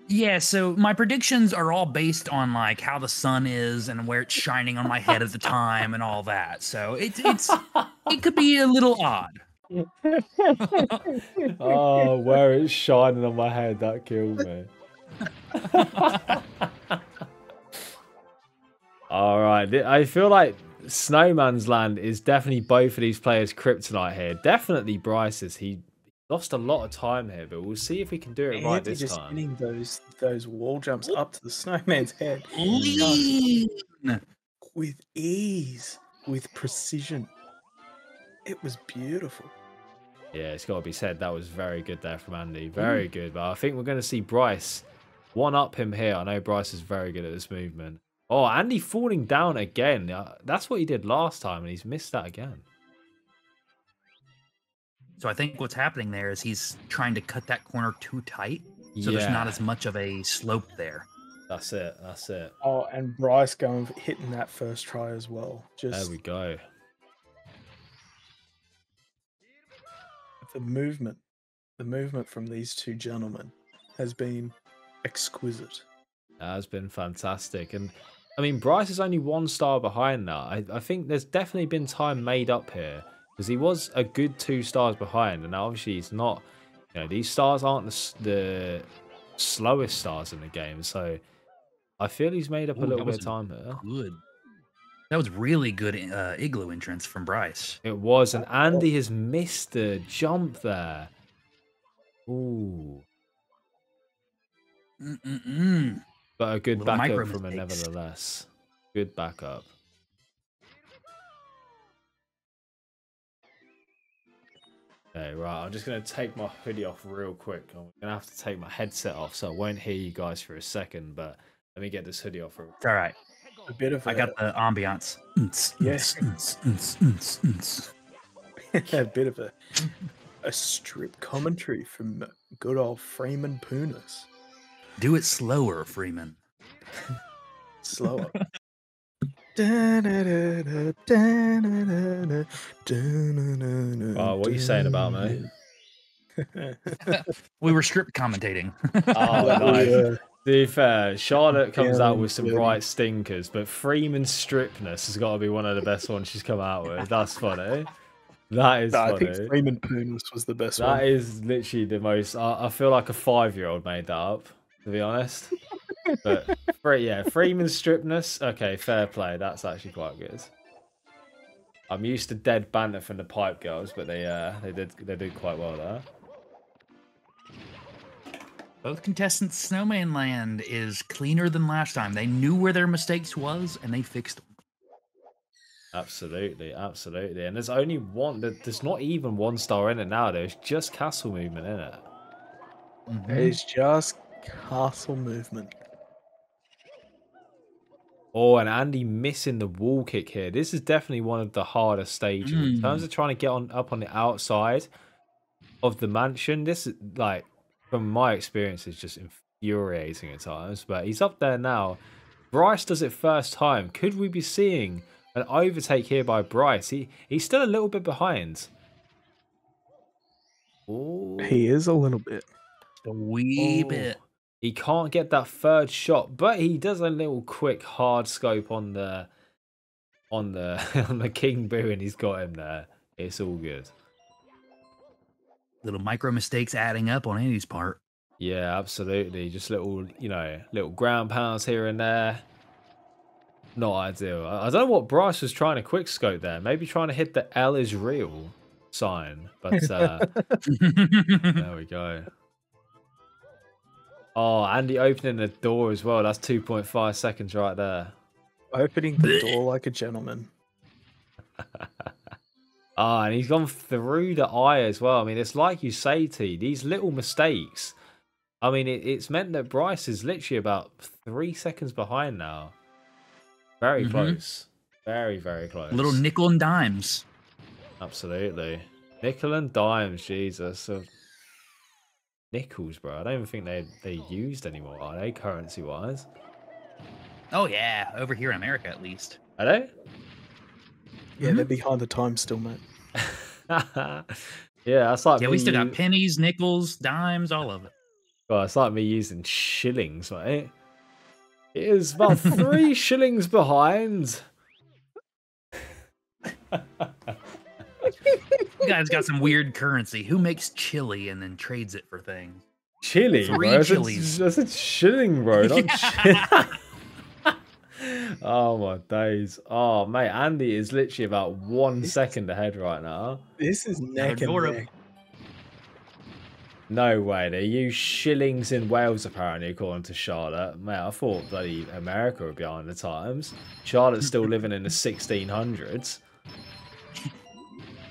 Yeah, so my predictions are all based on like how the sun is and where it's shining on my head at the time and all that. So it, it's it could be a little odd. Oh, where it's shining on my head, that killed me. All right, I feel like Snowman's Land is definitely both of these players' kryptonite here. Definitely Bryce's. He lost a lot of time here, but we'll see if we can do it Andy right this just time. Just those those wall jumps up to the snowman's head, lean. with ease, with precision. It was beautiful. Yeah, it's got to be said that was very good there from Andy. Very mm. good. But I think we're going to see Bryce one up him here. I know Bryce is very good at this movement. Oh, Andy falling down again. That's what he did last time, and he's missed that again. So I think what's happening there is he's trying to cut that corner too tight, so yeah. there's not as much of a slope there. That's it. That's it. Oh, and Bryce going hitting that first try as well. Just there we go. The movement, the movement from these two gentlemen has been exquisite. That has been fantastic, and I mean Bryce is only one star behind that. I, I think there's definitely been time made up here. Because he was a good two stars behind, and obviously he's not, you know, these stars aren't the, the slowest stars in the game, so I feel he's made up Ooh, a little bit of time here. Good. That was really good uh, igloo entrance from Bryce. It was, and Andy has missed the jump there. Ooh. Mm -mm -mm. But a good backup from him nevertheless. Good backup. Okay, right, I'm just going to take my hoodie off real quick. I'm going to have to take my headset off, so I won't hear you guys for a second, but let me get this hoodie off. Real quick. All right. A bit of I a... got the ambiance. Yes. A bit of a, a strip commentary from good old Freeman Punas. Do it slower, Freeman. Slower. Oh, what are you saying about me? We were strip commentating. Oh, nice. Yeah. To be fair, Charlotte comes yeah, out with some yeah. bright stinkers, but Freeman's stripness has got to be one of the best ones she's come out with. That's funny. That is no, funny. I think Freeman Poonus was the best that one. That is literally the most... I, I feel like a five-year-old made that up, to be honest. But yeah, Freeman's stripness. Okay, fair play. That's actually quite good. I'm used to dead banter from the Pipe Girls, but they uh they did they did quite well there. Both contestants, Snowman Land is cleaner than last time. They knew where their mistakes was and they fixed them. Absolutely, absolutely. And there's only one. There's not even one star in it now. There's just castle movement in it. Mm-hmm. There's just castle movement. Oh, and Andy missing the wall kick here. This is definitely one of the harder stages. Mm. In terms of trying to get on up on the outside of the mansion, this is, like, from my experience, is just infuriating at times. But he's up there now. Bryce does it first time. Could we be seeing an overtake here by Bryce? He he's still a little bit behind. Ooh. He is a little bit. A wee Ooh. bit. He can't get that third shot, but he does a little quick hard scope on the on the on the King Boo, and he's got him there. It's all good. Little micro mistakes adding up on Andy's part. Yeah, absolutely. Just little, you know, little ground pounds here and there. Not ideal. I don't know what Bryce was trying to quick scope there. Maybe trying to hit the L is real sign. But uh, there we go. Oh, Andy opening the door as well. That's two point five seconds right there. Opening the door like a gentleman. Ah, and he's gone through the eye as well. I mean, it's like you say, T, these little mistakes. I mean, it, it's meant that Bryce is literally about three seconds behind now. Very mm-hmm. close. Very, very close. Little nickel and dimes. Absolutely. Nickel and dimes, Jesus. Nickels, bro. I don't even think they they used anymore, are they, currency-wise? Oh, yeah. Over here in America, at least. Are they? Yeah, mm-hmm. they're behind the time still, mate. yeah, that's like yeah, we still got pennies, nickels, dimes, all of it. Well, it's like me using shillings, mate. It is about three shillings behind. You guys got some weird currency. Who makes chili and then trades it for things? Chili, three bro. Chilies. That's a shilling, bro. Not yeah. chili. Oh my days. Oh mate, Andy is literally about one this second ahead right now. This is neck and neck. No way, they use shillings in Wales apparently according to Charlotte. Mate, I thought bloody America were behind the times. Charlotte's still living in the sixteen hundreds.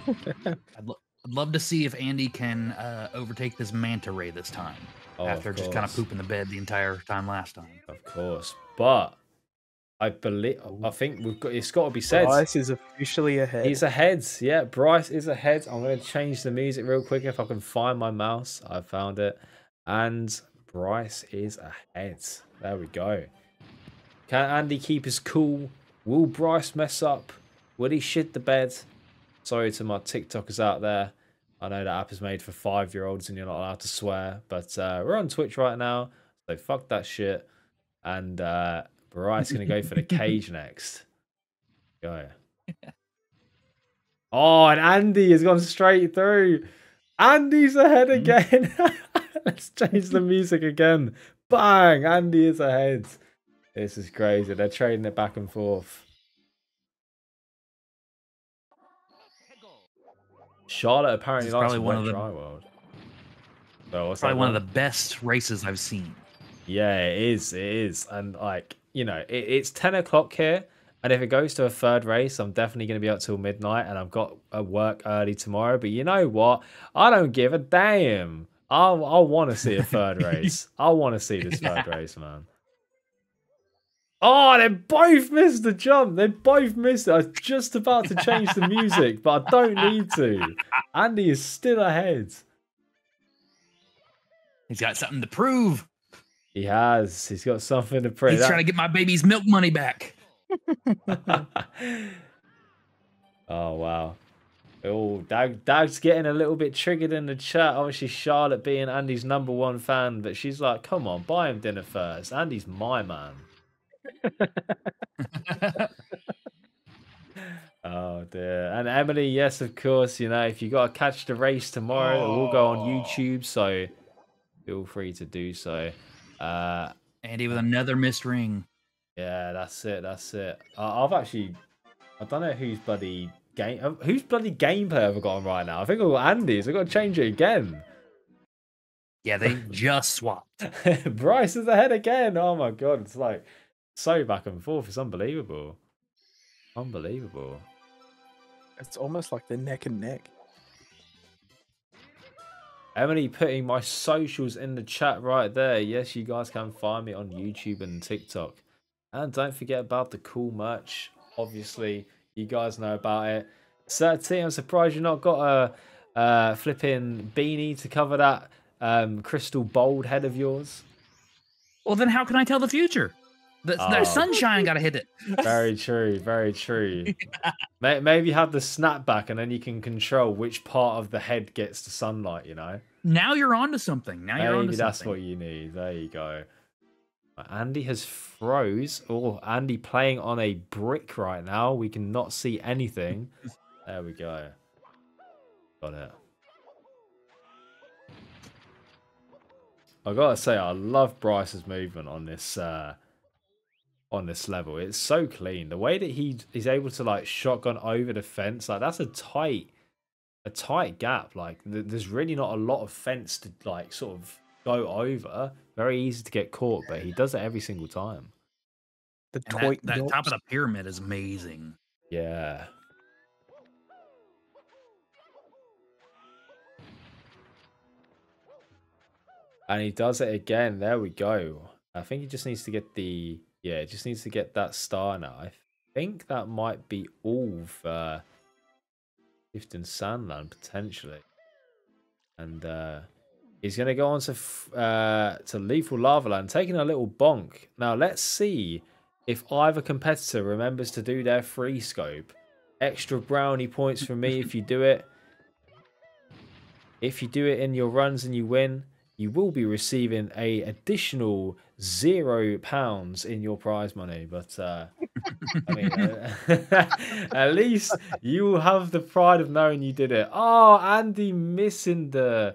I'd, lo I'd love to see if Andy can uh, overtake this manta ray this time. Oh, after just kind of pooping the bed the entire time last time. Of course, but I believe I think we've got it's got to be said. Bryce is officially ahead. He's ahead. Yeah, Bryce is ahead. I'm going to change the music real quick if I can find my mouse. I found it. And Bryce is ahead. There we go. Can Andy keep his cool? Will Bryce mess up? Will he shit the bed? Sorry to my TikTokers out there. I know that app is made for five-year-olds and you're not allowed to swear, but uh, we're on Twitch right now, so fuck that shit. And uh Bryce gonna go for the cage next. Go. Oh, and Andy has gone straight through. Andy's ahead again. Let's change the music again. Bang! Andy is ahead. This is crazy. They're trading it back and forth. Charlotte apparently likes Wet Dry World. So what's probably one of the best races I've seen. Yeah, it is. It is, and like. You know, it, it's ten o'clock here, and if it goes to a third race, I'm definitely going to be up till midnight, and I've got a work early tomorrow. But you know what? I don't give a damn. I I want to see a third race. I want to see this third race, man. Oh, they both missed the jump. They both missed it. I was just about to change the music, but I don't need to. Andy is still ahead. He's got something to prove. He has. He's got something to pray. He's that... trying to get my baby's milk money back. Oh, wow. Oh, Dag, Dag's getting a little bit triggered in the chat. Obviously, Charlotte being Andy's number one fan, but she's like, come on, buy him dinner first. Andy's my man. Oh, dear. And Emily, yes, of course. You know, if you got to catch the race tomorrow, oh. it will go on YouTube, so feel free to do so. Uh, Andy with another missed ring. Yeah, that's it. That's it. I, I've actually, I don't know whose bloody game, whose bloody gameplay have I got on right now. I think I've got Andy's. I've got to change it again. Yeah, they just swapped. Bryce is ahead again. Oh my god, it's like so back and forth. It's unbelievable. Unbelievable. It's almost like they're neck and neck. Emily putting my socials in the chat right there. Yes, you guys can find me on YouTube and TikTok. And don't forget about the cool merch. Obviously, you guys know about it. Sir T, I'm surprised you've not got a uh, flipping beanie to cover that um, crystal bald head of yours. Well, then how can I tell the future? The, oh. the sunshine gotta hit it. Very true, very true. Yeah. Maybe have the snapback, and then you can control which part of the head gets the sunlight. You know. Now you're onto something. Now Maybe you're onto something. Maybe that's what you need. There you go. Andy has froze. Oh, Andy playing on a brick right now. We cannot see anything. There we go. Got it. I gotta say, I love Bryce's movement on this uh, on this level. It's so clean. The way that he is able to like shotgun over the fence, like that's a tight, a tight gap. Like th there's really not a lot of fence to like sort of go over. Very easy to get caught, but he does it every single time. The that, that top of the pyramid is amazing. Yeah. And he does it again. There we go. I think he just needs to get the... Yeah, just needs to get that star now. I think that might be all for Shifting Sand Land, potentially. And uh, he's going to go on to, uh, to Lethal Lava Land, taking a little bonk. Now, let's see if either competitor remembers to do their free scope. Extra brownie points for me if you do it. If you do it in your runs and you win... you will be receiving a additional zero pounds in your prize money. But, uh, I mean, uh, at least you will have the pride of knowing you did it. Oh, Andy missing the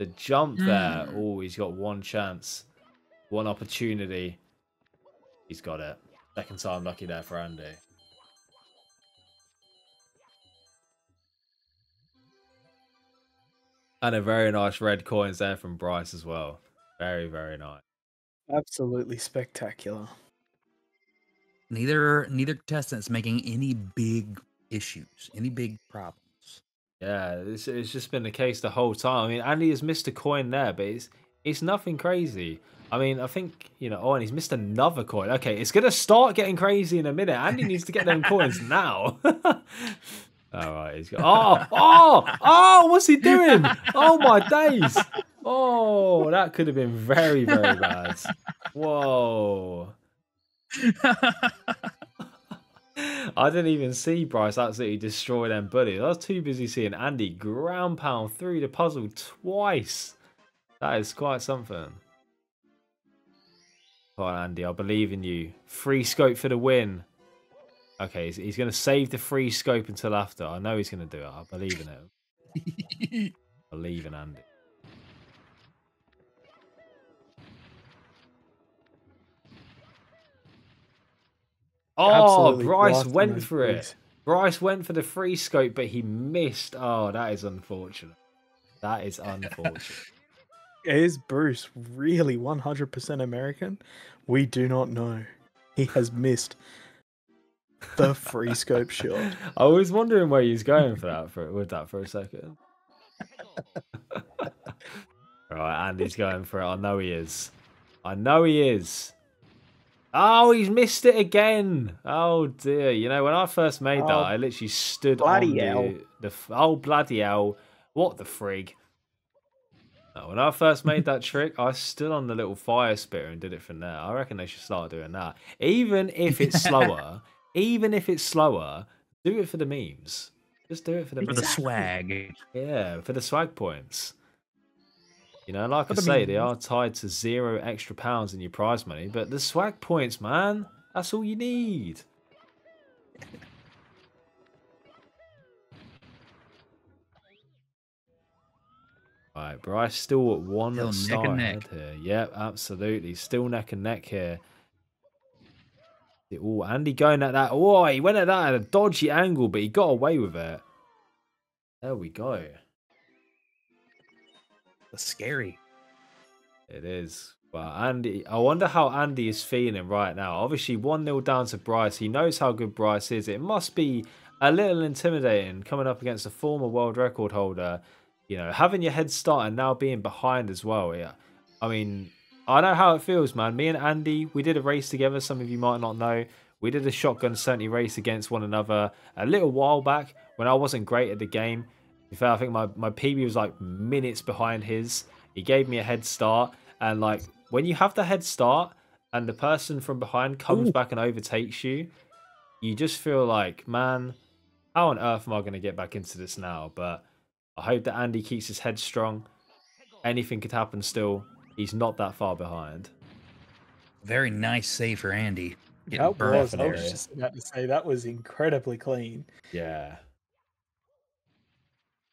the jump there. Oh, he's got one chance, one opportunity. He's got it. Second time lucky there for Andy. And a very nice red coins there from Bryce as well. Very, very nice. Absolutely spectacular. Neither neither contestant's making any big issues, any big problems. Yeah, it's, it's just been the case the whole time. I mean, Andy has missed a coin there, but it's it's nothing crazy. I mean, I think, you know, oh, and he's missed another coin. Okay, it's going to start getting crazy in a minute. Andy needs to get them coins now. All right, he's got. Oh, oh, oh! What's he doing? Oh my days! Oh, that could have been very, very bad. Whoa! I didn't even see Bryce absolutely destroy them buddies. I was too busy seeing Andy ground pound through the puzzle twice. That is quite something. All right, Andy, I believe in you. Free scope for the win. Okay, he's going to save the free scope until after. I know he's going to do it. I believe in him. I believe in Andy. Oh, absolutely. Bryce went for it. Place. Bryce went for the free scope, but he missed. Oh, that is unfortunate. That is unfortunate. Is Bruce really one hundred percent American? We do not know. He has missed the free scope shot. I was wondering where he was going for that for with that for a second. Right, Andy's going for it. I know he is. I know he is. Oh, he's missed it again. Oh dear. You know, when I first made oh, that, I literally stood bloody on the, the oh bloody hell. What the frig? When I first made that trick, I stood on the little fire spitter and did it from there. I reckon they should start doing that. Even if it's slower. Even if it's slower, do it for the memes. Just do it for the for memes. the swag. Yeah, for the swag points. You know, like for I the say, memes. They are tied to zero extra pounds in your prize money, but the swag points, man, that's all you need. All right, Bryce still at one still side neck and neck. here. Yep, absolutely. Still neck and neck here. Oh, Andy going at that. Oh, he went at that at a dodgy angle, but he got away with it. There we go. That's scary. It is. Well, Andy, I wonder how Andy is feeling right now. Obviously, one nil down to Bryce. He knows how good Bryce is. It must be a little intimidating coming up against a former world record holder. You know, having your head start and now being behind as well. Yeah, I mean... I know how it feels, man. Me and Andy, we did a race together. Some of you might not know. We did a Shotgun seventy race against one another a little while back when I wasn't great at the game. In fact, I think my, my P B was like minutes behind his. He gave me a head start. And like when you have the head start and the person from behind comes Ooh. back and overtakes you, you just feel like, man, how on earth am I going to get back into this now? But I hope that Andy keeps his head strong. Anything could happen still. He's not that far behind. Very nice save for Andy. That was, I was just about to say, that was incredibly clean. Yeah.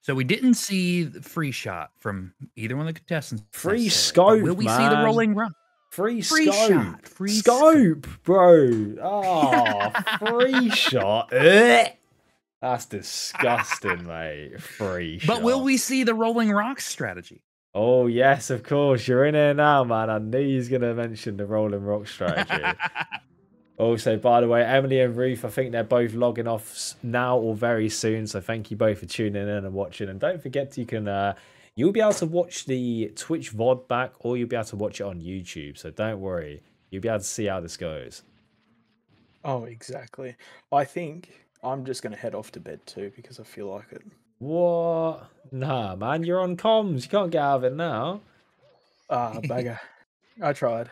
So we didn't see the free shot from either one of the contestants. Free scope, Will we man. see the rolling run? Free, free scope. Shot. Free scope, scope, bro. Oh, free shot. That's disgusting, mate. Free but shot. But will we see the rolling rocks strategy? Oh, yes, of course. You're in here now, man. I knew he was going to mention the rolling rock strategy. Also, by the way, Emily and Ruth, I think they're both logging off now or very soon. So thank you both for tuning in and watching. And don't forget, you can, uh, you'll be able to watch the Twitch V O D back, or you'll be able to watch it on YouTube. So don't worry. You'll be able to see how this goes. Oh, exactly. I think I'm just going to head off to bed too, because I feel like it. What? Nah, man, you're on comms. You can't get out of it now. Ah, bagger. I tried.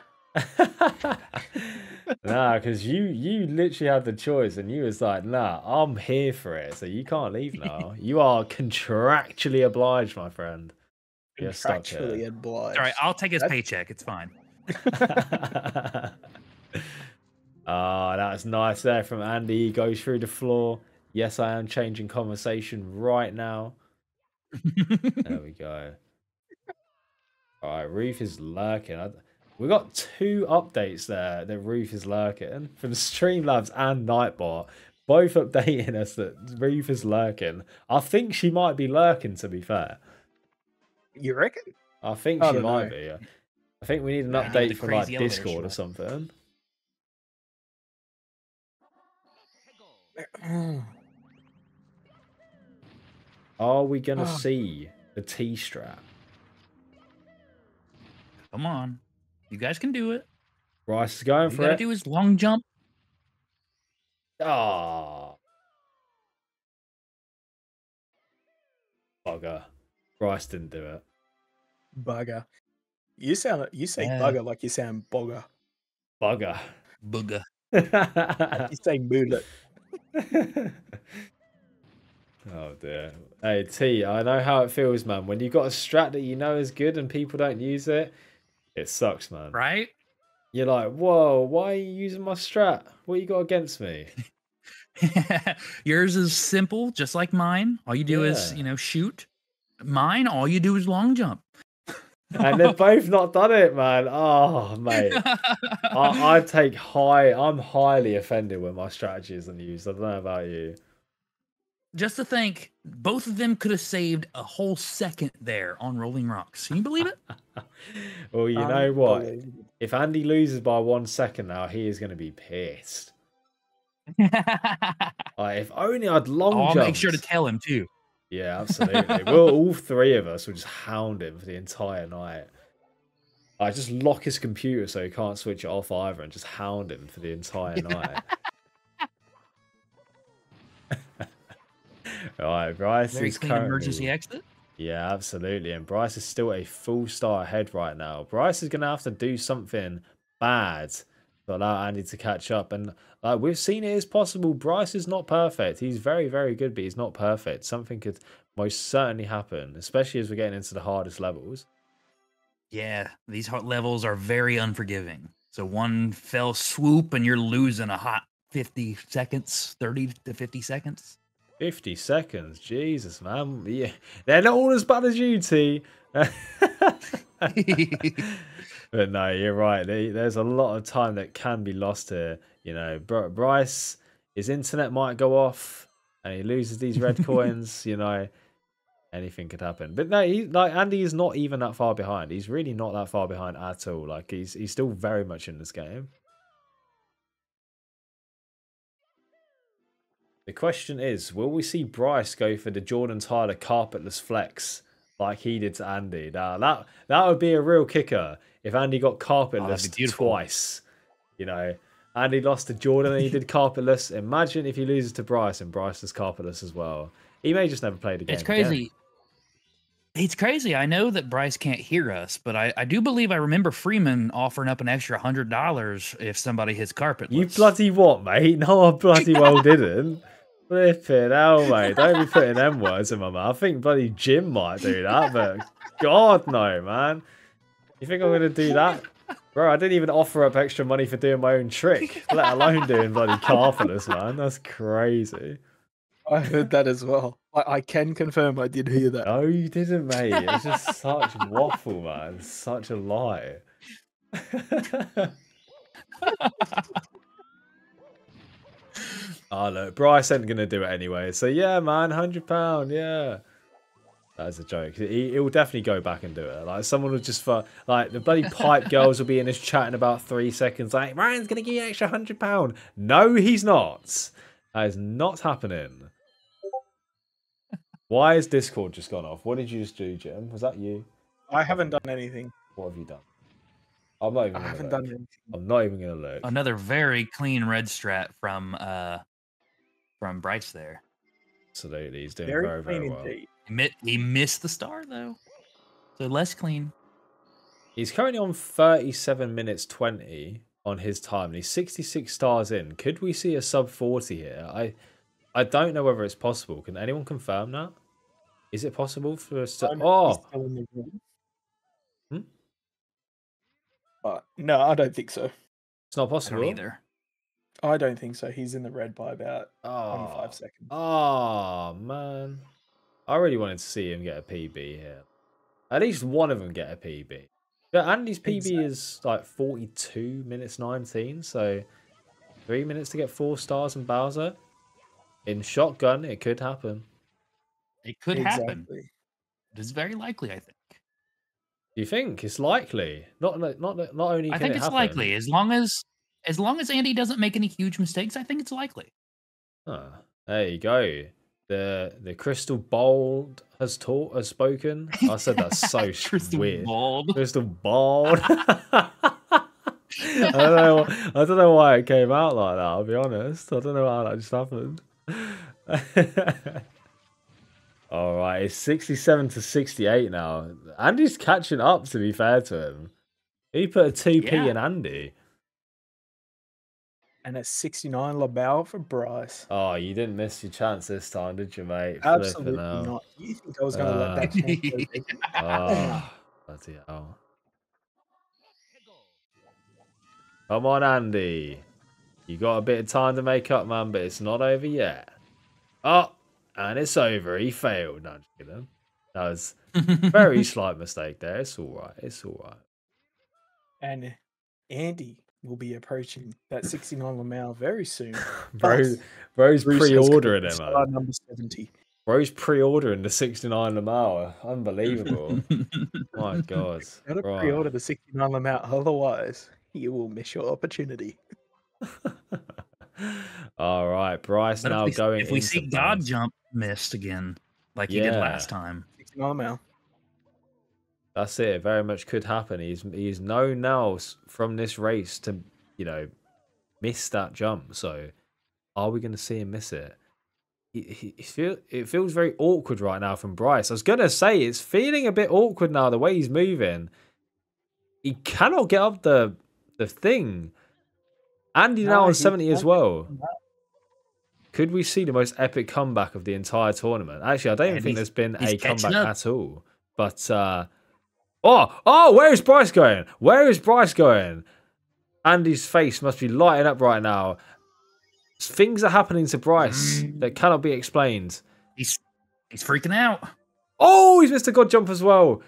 Nah, because you you literally had the choice, and you was like, nah, I'm here for it, so you can't leave now. You are contractually obliged, my friend. You're stuck here. Contractually obliged. All right, I'll take his That's... paycheck. It's fine. Ah, oh, that's nice there from Andy. He goes through the floor. Yes, I am changing conversation right now. There we go. All right, Ruth is lurking. I... We got two updates there that Ruth is lurking from Streamlabs and Nightbot, both updating us that Ruth is lurking. I think she might be lurking, to be fair. You reckon? I think I she might know. be. Yeah. I think we need an yeah, update for like Discord or something. Are we gonna oh. see the T strap? Come on. You guys can do it. Bryce is going for it. All you gotta do is long jump. Oh. Bugger. Bryce didn't do it. Bugger. You sound you say yeah. bugger like you sound bogger. Bugger. Bugger. You say moodlet. Oh dear. Hey T, I know how it feels, man. When you've got a strat that you know is good and people don't use it. It sucks, man. Right? You're like, whoa, why are you using my strat? What you got against me? Yours is simple, just like mine. All you do yeah. is, you know, shoot. Mine, all you do is long jump. And they've both not done it, man. Oh, mate. I, I take high, I'm highly offended when my strategy isn't used. I don't know about you. Just to think, both of them could have saved a whole second there on rolling rocks. Can you believe it? Well, you know what? If Andy loses by one second now, he is going to be pissed. Like, if only I'd long oh, I'll jumped. Make sure to tell him too. Yeah, absolutely. We'll all three of us will just hound him for the entire night. I just lock his computer so he can't switch it off either, and just hound him for the entire night. All right, Bryce Very is clean currently... emergency exit. Yeah, absolutely. And Bryce is still a full star ahead right now. Bryce is going to have to do something bad to allow Andy to catch up. And uh, we've seen it is possible. Bryce is not perfect. He's very, very good, but he's not perfect. Something could most certainly happen, especially as we're getting into the hardest levels. Yeah, these hot levels are very unforgiving. So one fell swoop and you're losing a hot fifty seconds, thirty to fifty seconds. fifty seconds, Jesus, man. Yeah. They're not all as bad as you, T. But no, you're right. There's a lot of time that can be lost here. You know, Bryce, his internet might go off and he loses these red coins. You know, anything could happen. But no, he, like Andy is not even that far behind. He's really not that far behind at all. Like, he's, he's still very much in this game. The question is, will we see Bryce go for the Jordan Tyler carpetless flex like he did to Andy? Now, that that would be a real kicker if Andy got carpetless oh, twice. You know, Andy lost to Jordan and he did carpetless. Imagine if he loses to Bryce and Bryce is carpetless as well. He may just never play the game. It's crazy. Again. It's crazy. I know that Bryce can't hear us, but I, I do believe I remember Freeman offering up an extra one hundred dollars if somebody hits carpet. You bloody what, mate? No, I bloody well didn't. Flipping hell, mate. Don't be putting them words in my mouth. I think bloody Jim might do that, but God, no, man. You think I'm going to do that? Bro, I didn't even offer up extra money for doing my own trick, let alone doing bloody carpetless, man. That's crazy. I heard that as well. I, I can confirm I did hear that. No, you didn't, mate. It's just such waffle, man. Such a lie. Oh, look, Bryce ain't going to do it anyway. So, yeah, man, one hundred pounds, yeah. That's a joke. He, he'll definitely go back and do it. Like, someone will just, for, like, the bloody pipe girls will be in this chat in about three seconds, like, Ryan's going to give you an extra one hundred pounds. No, he's not. That is not happening. Why has Discord just gone off? What did you just do, Jim? Was that you? I haven't done anything. What have you done? I'm not even I haven't look. done anything. I'm not even going to look. Another very clean red strat from, uh, from Bryce there. Absolutely. He's doing very, very, very well. Indeed. He missed the star, though. So less clean. He's currently on thirty-seven minutes twenty on his time. And he's sixty-six stars in. Could we see a sub forty here? I I don't know whether it's possible. Can anyone confirm that? Is it possible for a sub? Oh! Hmm? Uh, no, I don't think so. It's not possible. I don't either. I don't think so. He's in the red by about oh. twenty-five seconds. Oh, man. I really wanted to see him get a P B here. At least one of them get a P B. But Andy's P B exactly. is like forty-two minutes nineteen, so three minutes to get four stars and Bowser. In Shotgun, it could happen. It could exactly. happen. It is very likely, I think. You think it's likely? Not not not, not only. Can I think it it's happen, likely as long as as long as Andy doesn't make any huge mistakes. I think it's likely. Huh. There you go. The the crystal bald has taught has spoken. I said that's so crystal weird. Bald. Crystal bald. I don't know. I don't know why it came out like that. I'll be honest. I don't know how that just happened. All right, it's sixty-seven to sixty-eight now. Andy's catching up. To be fair to him, he put a two p yeah. in Andy. And it's sixty-nine Labelle for Bryce. Oh, you didn't miss your chance this time, did you, mate? Absolutely not. You think I was going to uh, let that go? Oh, bloody hell. Come on, Andy. You got a bit of time to make up, man, but it's not over yet. Oh, and it's over. He failed. No, I'm just kidding. That was a very slight mistake there. It's all right. It's all right. And Andy will be approaching that sixty-nine Lamau very soon. Bro, Bro's pre-ordering it, man. Number seventy. Bro's pre-ordering the sixty-nine Lamau. Unbelievable. My God. Gotta right. pre-order the sixty-nine Lamau, otherwise you will miss your opportunity. All right, Bryce but now if we, going If we see things. God jump missed again, like yeah. he did last time. sixty-nine Lamau. That's it. Very much could happen. He's he's known now from this race to, you know, miss that jump. So, are we going to see him miss it? He, he, he feel, it feels very awkward right now from Bryce. I was going to say, it's feeling a bit awkward now, the way he's moving. He cannot get up the the thing. Andy no, now on seventy as well. Could we see the most epic comeback of the entire tournament? Actually, I don't even think there's been a comeback up. at all. But... uh Oh, oh, where is Bryce going? Where is Bryce going? Andy's face must be lighting up right now. Things are happening to Bryce that cannot be explained. He's he's freaking out. Oh, he's missed a God jump as well.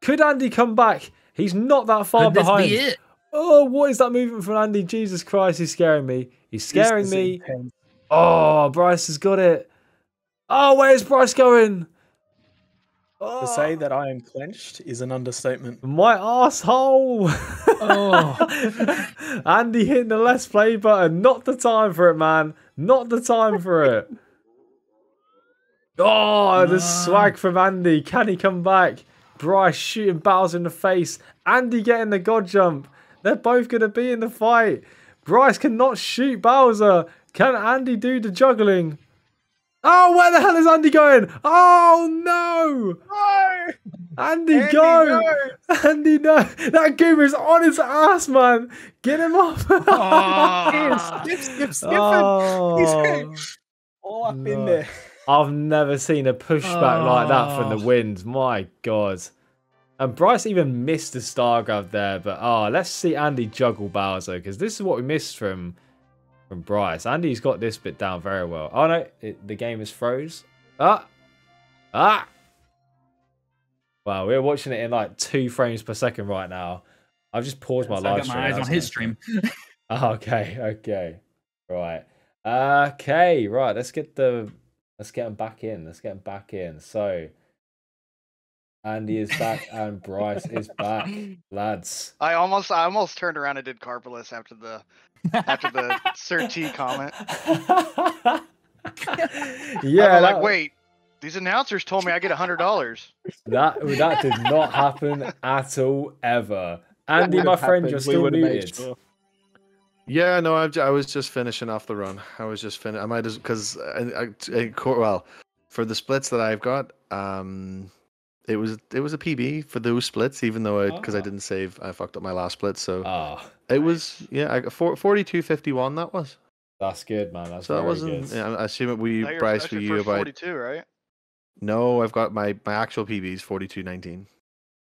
Could Andy come back? He's not that far Could behind. This be it? Oh, what is that movement from Andy? Jesus Christ, he's scaring me. He's scaring me. Intense. Oh, Bryce has got it. Oh, where is Bryce going? To say that I am clenched is an understatement. My asshole. Oh. Andy hitting the let's play button. Not the time for it, man. Not the time for it. Oh, the swag from Andy. Can he come back? Bryce shooting Bowser in the face. Andy getting the God jump. They're both going to be in the fight. Bryce cannot shoot Bowser. Can Andy do the juggling? Oh, where the hell is Andy going? Oh, no. No. Andy, Andy go. No. Andy, no. That goober is on his ass, man. Get him off. Oh. Skip, skip, skip. Oh. He's all up no. in there. I've never seen a pushback oh. like that from the wind. My God. And Bryce even missed the star grab there. But oh, let's see Andy juggle Bowser, because this is what we missed from... from Bryce. Andy's got this bit down very well. Oh no, it, the game is froze. Ah! Ah! Wow, we're watching it in like two frames per second right now. I've just paused my live stream. I got my eyes on his stream. Okay, okay. Right. Okay, right. Let's get the... Let's get him back in. Let's get him back in. So... Andy is back and Bryce is back, lads. I almost I almost turned around and did Carpolis after the after the Sir T comment. Yeah, like, was... wait, these announcers told me I get a hundred dollars. That that did not happen at all ever. Andy, my friend, happened. You're still muted. Sure. Yeah, no, I, I was just finishing off the run. I was just fin. I might just because I, I, I well for the splits that I've got. Um, It was it was a P B for those splits, even though because I, oh. I didn't save, I fucked up my last split. So oh, it nice. was yeah, I, forty-two fifty-one. That was. That's good, man. That's so that wasn't. Good. Yeah, I assume it we Bryce for you about forty-two, right? No, I've got my my actual P Bs forty-two nineteen.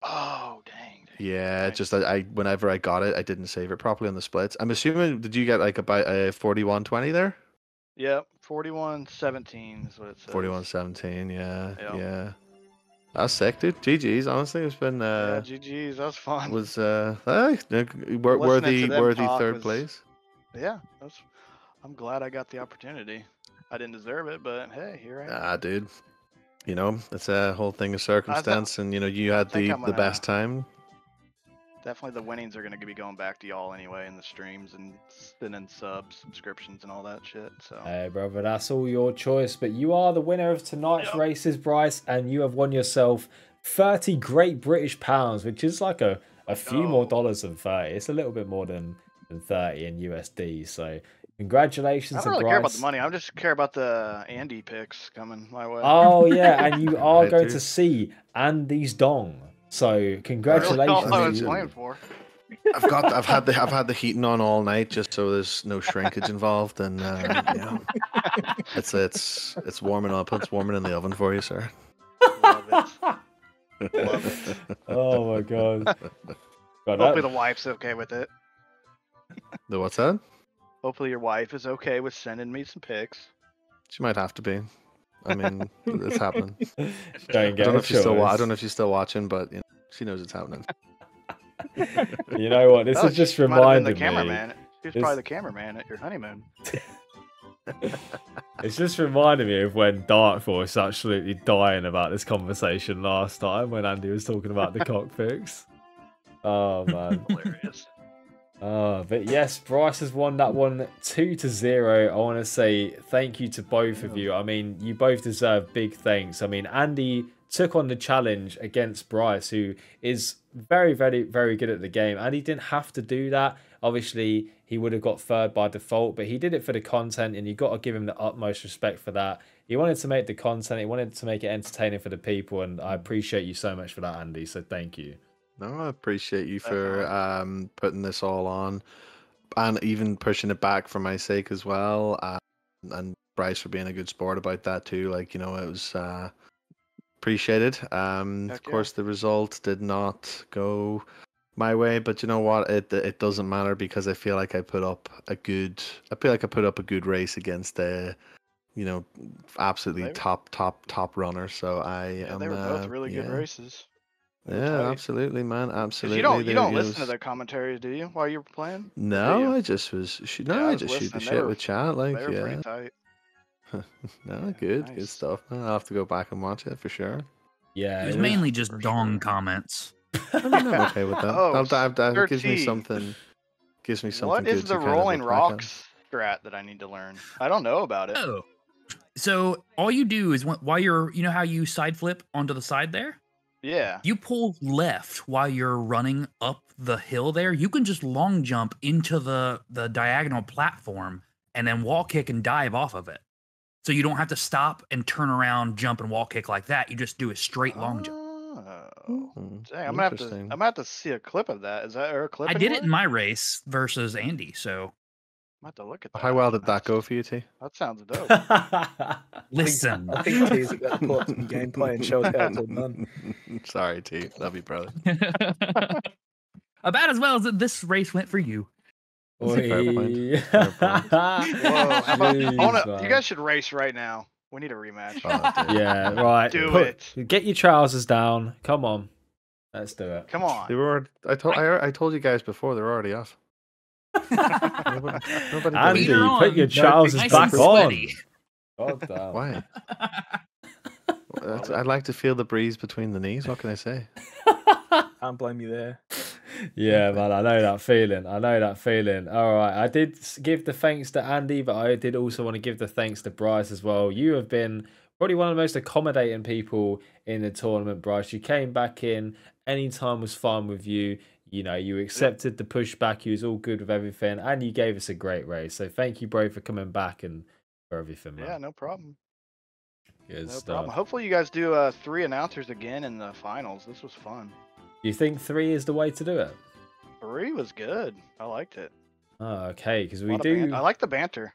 Oh dang! dang yeah, dang. just I, I whenever I got it, I didn't save it properly on the splits. I'm assuming did you get like about a forty-one twenty there? Yeah, forty-one seventeen is what it says. forty-one seventeen. Yeah, yep. yeah. That's sick, dude. G G's, honestly, it's been. Uh, yeah, G G's, that was fun. Was uh, uh worthy, worthy third was, place. Yeah, that's. I'm glad I got the opportunity. I didn't deserve it, but hey, here I am. Ah, dude, you know it's a whole thing of circumstance, thought, and you know you had the gonna, the best time. Definitely, the winnings are going to be going back to y'all anyway, in the streams and sending subs, subscriptions, and all that shit. So, hey, brother, that's all your choice. But you are the winner of tonight's yep. races, Bryce, and you have won yourself thirty great British pounds, which is like a a few oh. more dollars than thirty. It's a little bit more than than thirty in U S D. So, congratulations, I don't really Bryce. care about the money. I just care about the Andy picks coming my way. Oh yeah, and you are going too. to see Andy's dong. So congratulations! I really I for. I've got, I've had the, I've had the heating on all night just so there's no shrinkage involved, and uh, you know, it's it's it's warming up. It's warming in the oven for you, sir. Love it. Love it. Oh my God! God Hopefully that... the wife's okay with it. The what's that? Hopefully your wife is okay with sending me some pics. She might have to be. I mean, it's happening. I don't know if she's still. I don't know if she's still watching, but you know, she knows it's happening. You know what? This oh, is just reminding me. Cameraman. She's this... probably the cameraman at your honeymoon. It's just reminding me of when Dark Force absolutely dying about this conversation last time when Andy was talking about the cockpicks. Oh man, hilarious. Oh, but yes, Bryce has won that one two to zero. I want to say thank you to both of you. I mean, you both deserve big thanks. I mean, Andy took on the challenge against Bryce, who is very, very, very good at the game. And he didn't have to do that. Obviously, he would have got third by default, but he did it for the content, and you got to give him the utmost respect for that. He wanted to make the content. He wanted to make it entertaining for the people. And I appreciate you so much for that, Andy. So thank you. No, I appreciate you for um, putting this all on, and even pushing it back for my sake as well, uh, and Bryce for being a good sport about that too. Like, you know, it was uh, appreciated. Um, of course, the result did not go my way, but you know what? It it doesn't matter because I feel like I put up a good. I feel like I put up a good race against the, you know, absolutely Maybe. top top top runner. So I yeah, am, they were both really uh, good yeah. races. Yeah, absolutely, man, absolutely. You don't, you there don't goes... listen to their commentaries, do you? While you're playing? No, I just was. No, yeah, I, was I just shoot the shit were, with chat, like yeah. Pretty tight. no, yeah, good, nice. good stuff. Man. I'll have to go back and watch it for sure. Yeah, it was, it was mainly just dong sure. comments. I mean, I'm okay with that. oh, that, that, that gives me something. Gives me something. What is the rolling rocks strat that I need to learn? I don't know about it. Oh, so all you do is while you're, you know, how you side flip onto the side there. Yeah. You pull left while you're running up the hill there. You can just long jump into the, the diagonal platform and then wall kick and dive off of it. So you don't have to stop and turn around, jump and wall kick like that. You just do a straight long jump. Oh, dang, I'm gonna have to. I'm gonna have to see a clip of that. Is that a clip? I did it in my race versus Andy, so I'm have to look at that. How well did that go for you, T? That sounds dope. Listen, I think T's got to pull up some gameplay and show us how it's all done. Sorry, T, love you, brother. About as well as this race went for you. Fair point. Fair point. Whoa, how about, a, you guys should race right now. We need a rematch. Oh, yeah, right. Do Put, it. Get your trousers down. Come on, let's do it. Come on. They were. I told. I, I told you guys before. They're already off. nobody, nobody Andy, put on. your trousers nice back on. God damn. Why? That's, I like to feel the breeze between the knees. What can I say? Can't blame you there. Yeah, man, I know that feeling. I know that feeling. All right, I did give the thanks to Andy, but I did also want to give the thanks to Bryce as well. You have been probably one of the most accommodating people in the tournament, Bryce. You came back in. Any time was fine with you. You know, you accepted the pushback. You was all good with everything, and you gave us a great race. So thank you, bro, for coming back and for everything, man. Yeah, no problem. Good no stuff. problem. Hopefully you guys do uh, three announcers again in the finals. This was fun. You think three is the way to do it? Three was good. I liked it. Oh, okay, because we do. I like the banter.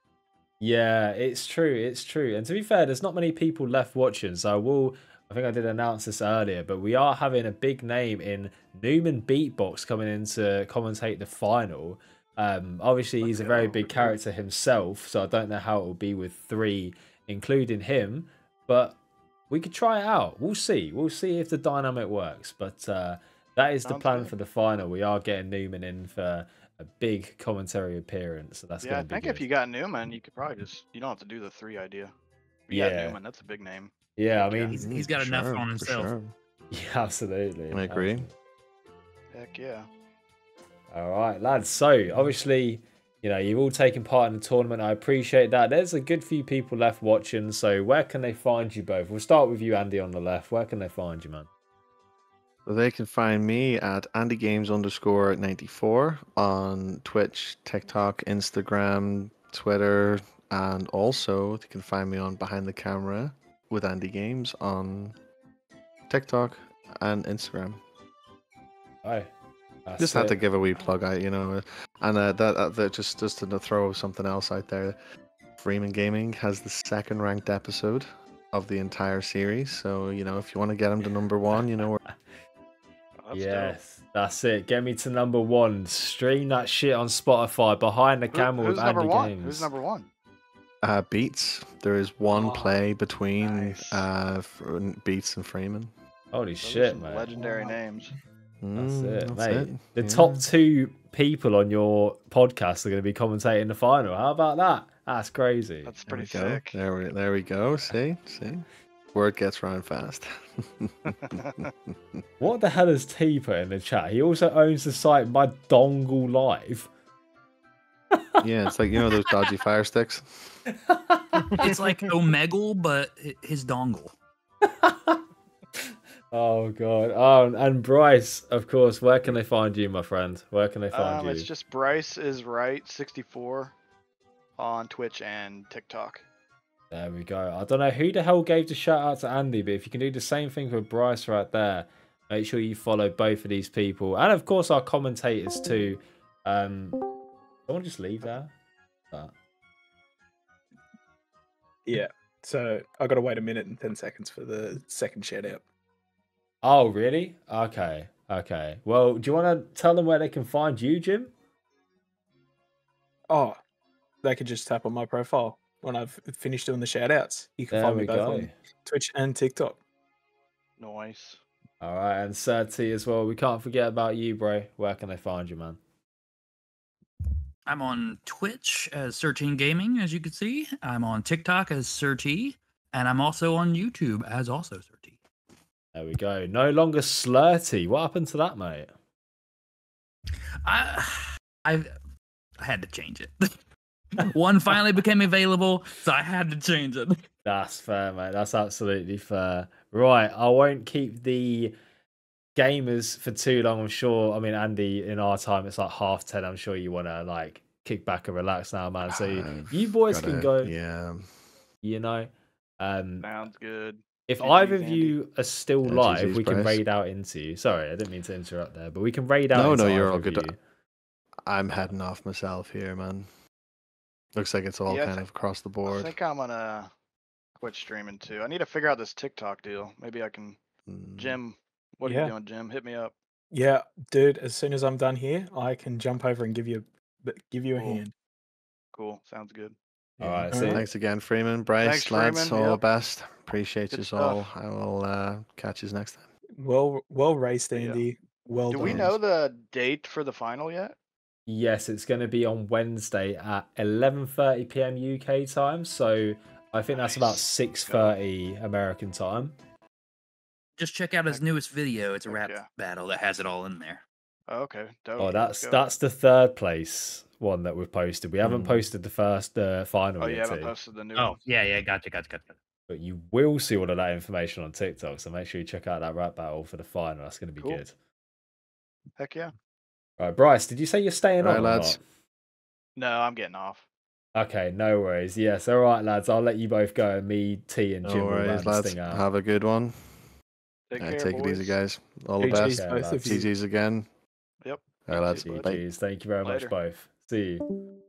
Yeah, it's true. It's true. And to be fair, there's not many people left watching. So I will. I think I did announce this earlier, but we are having a big name in Newman Beatbox coming in to commentate the final. Um, obviously, he's a very big character himself, so I don't know how it will be with three, including him. But we could try it out. We'll see. We'll see if the dynamic works. But. Uh, That is the Sounds plan good. for the final. We are getting Newman in for a big commentary appearance. So that's yeah, going to be I think good. If you got Newman, you could probably just, you don't have to do the three idea. If you yeah. got Newman, that's a big name. Yeah, I mean, he's, he's got enough sure, on himself. Sure. Yeah, absolutely. I agree. Um, Heck yeah. All right, lads. So, obviously, you know, you've all taken part in the tournament. I appreciate that. There's a good few people left watching. So, where can they find you both? We'll start with you, Andy, on the left. Where can they find you, man? They can find me at Andy Games underscore ninety-four on Twitch, TikTok, Instagram, Twitter, and also they can find me on Behind the Camera with Andy Games on TikTok and Instagram. Hi. That's just had it. to give a wee plug out, you know, and uh, that, that just just to throw something else out there. Freeman Gaming has the second ranked episode of the entire series, so you know if you want to get them to number one, you know. We're That's yes, dope. that's it. Get me to number one. Stream that shit on Spotify. Behind the Camera Who, with Andy one? Games. Who's number one? Uh, Beats. There is one oh, play between nice. uh, Beats and Freeman. Holy Those shit, man. Legendary wow. names. That's it, mm, that's mate. It. The yeah. top two people on your podcast are going to be commentating the final. How about that? That's crazy. That's pretty there sick. Go. There we, there we go. See? See? Word gets round fast. What the hell is T put in the chat? He also owns the site My Dongle Live. Yeah, it's like, you know, those dodgy fire sticks. It's like Omegle, but his dongle. Oh, God. Oh, and Bryce, of course. Where can they find you, my friend? Where can they find um, you? It's just Bryce Is Right sixty-four on Twitch and TikTok. There we go. I don't know who the hell gave the shout out to Andy, but if you can do the same thing for Bryce right there, make sure you follow both of these people. And of course our commentators too. Um someone just leave that. But... Yeah. So I gotta wait a minute and ten seconds for the second shout out. Oh really? Okay. Okay. Well, do you wanna tell them where they can find you, Jim? Oh, they could just tap on my profile. When I've finished doing the shout outs, you can there find me both go. on Twitch and TikTok. Nice. All right. And Sir T as well. We can't forget about you, bro. Where can they find you, man? I'm on Twitch as Sir T Gaming, as you can see. I'm on TikTok as Sir T. And I'm also on YouTube as also Sir T. There we go. No longer Slurty. What happened to that, mate? I, I, I had to change it. One finally became available, so I had to change it. That's fair, mate. That's absolutely fair. Right, I won't keep the gamers for too long, I'm sure. I mean, Andy, in our time, it's like half ten. I'm sure you want to, like, kick back and relax now, man. So uh, you boys gotta, can go. Yeah. you know. Um, Sounds good. If Did either you, of you are still yeah, live, geez, we Bryce. can raid out into you. Sorry, I didn't mean to interrupt there, but we can raid out no, into no, you're all good. You. I'm heading off myself here, man. Looks like it's all yeah, kind think, of across the board. I think I'm going to quit streaming too. I need to figure out this TikTok deal. Maybe I can... Mm. Jim, what yeah. are you doing, Jim? Hit me up. Yeah, dude, as soon as I'm done here, I can jump over and give you give you a cool. hand. Cool. Sounds good. All right. All right. Thanks again, Freeman. Bryce, Thanks, lads, Freeman. all yep. best. Appreciate you all. I will uh, catch you next time. Well, well raced, Andy. Yeah. Well done. Do we know the date for the final yet? Yes, it's going to be on Wednesday at eleven thirty p m U K time. So I think nice. that's about six thirty American time. Just check out his newest video. It's a rap yeah. battle that has it all in there. Oh, okay. Dope. Oh, that's that's the third place one that we've posted. We mm. haven't posted the first uh, final. Oh, you haven't posted the new one. Oh, yeah, yeah. Gotcha, gotcha, gotcha. But you will see all of that information on TikTok, so make sure you check out that rap battle for the final. That's going to be cool. good. Heck yeah. All right, Bryce, did you say you're staying all on right, lads? No, I'm getting off. Okay, no worries. Yes, all right, lads. I'll let you both go. Me, T, and Jim. No worries, lads. Out. Have a good one. Take, yeah, care, take it easy, guys. All the best. G Gs again. Yep. All right, lads. G Gs. Thank you very much, both. See you.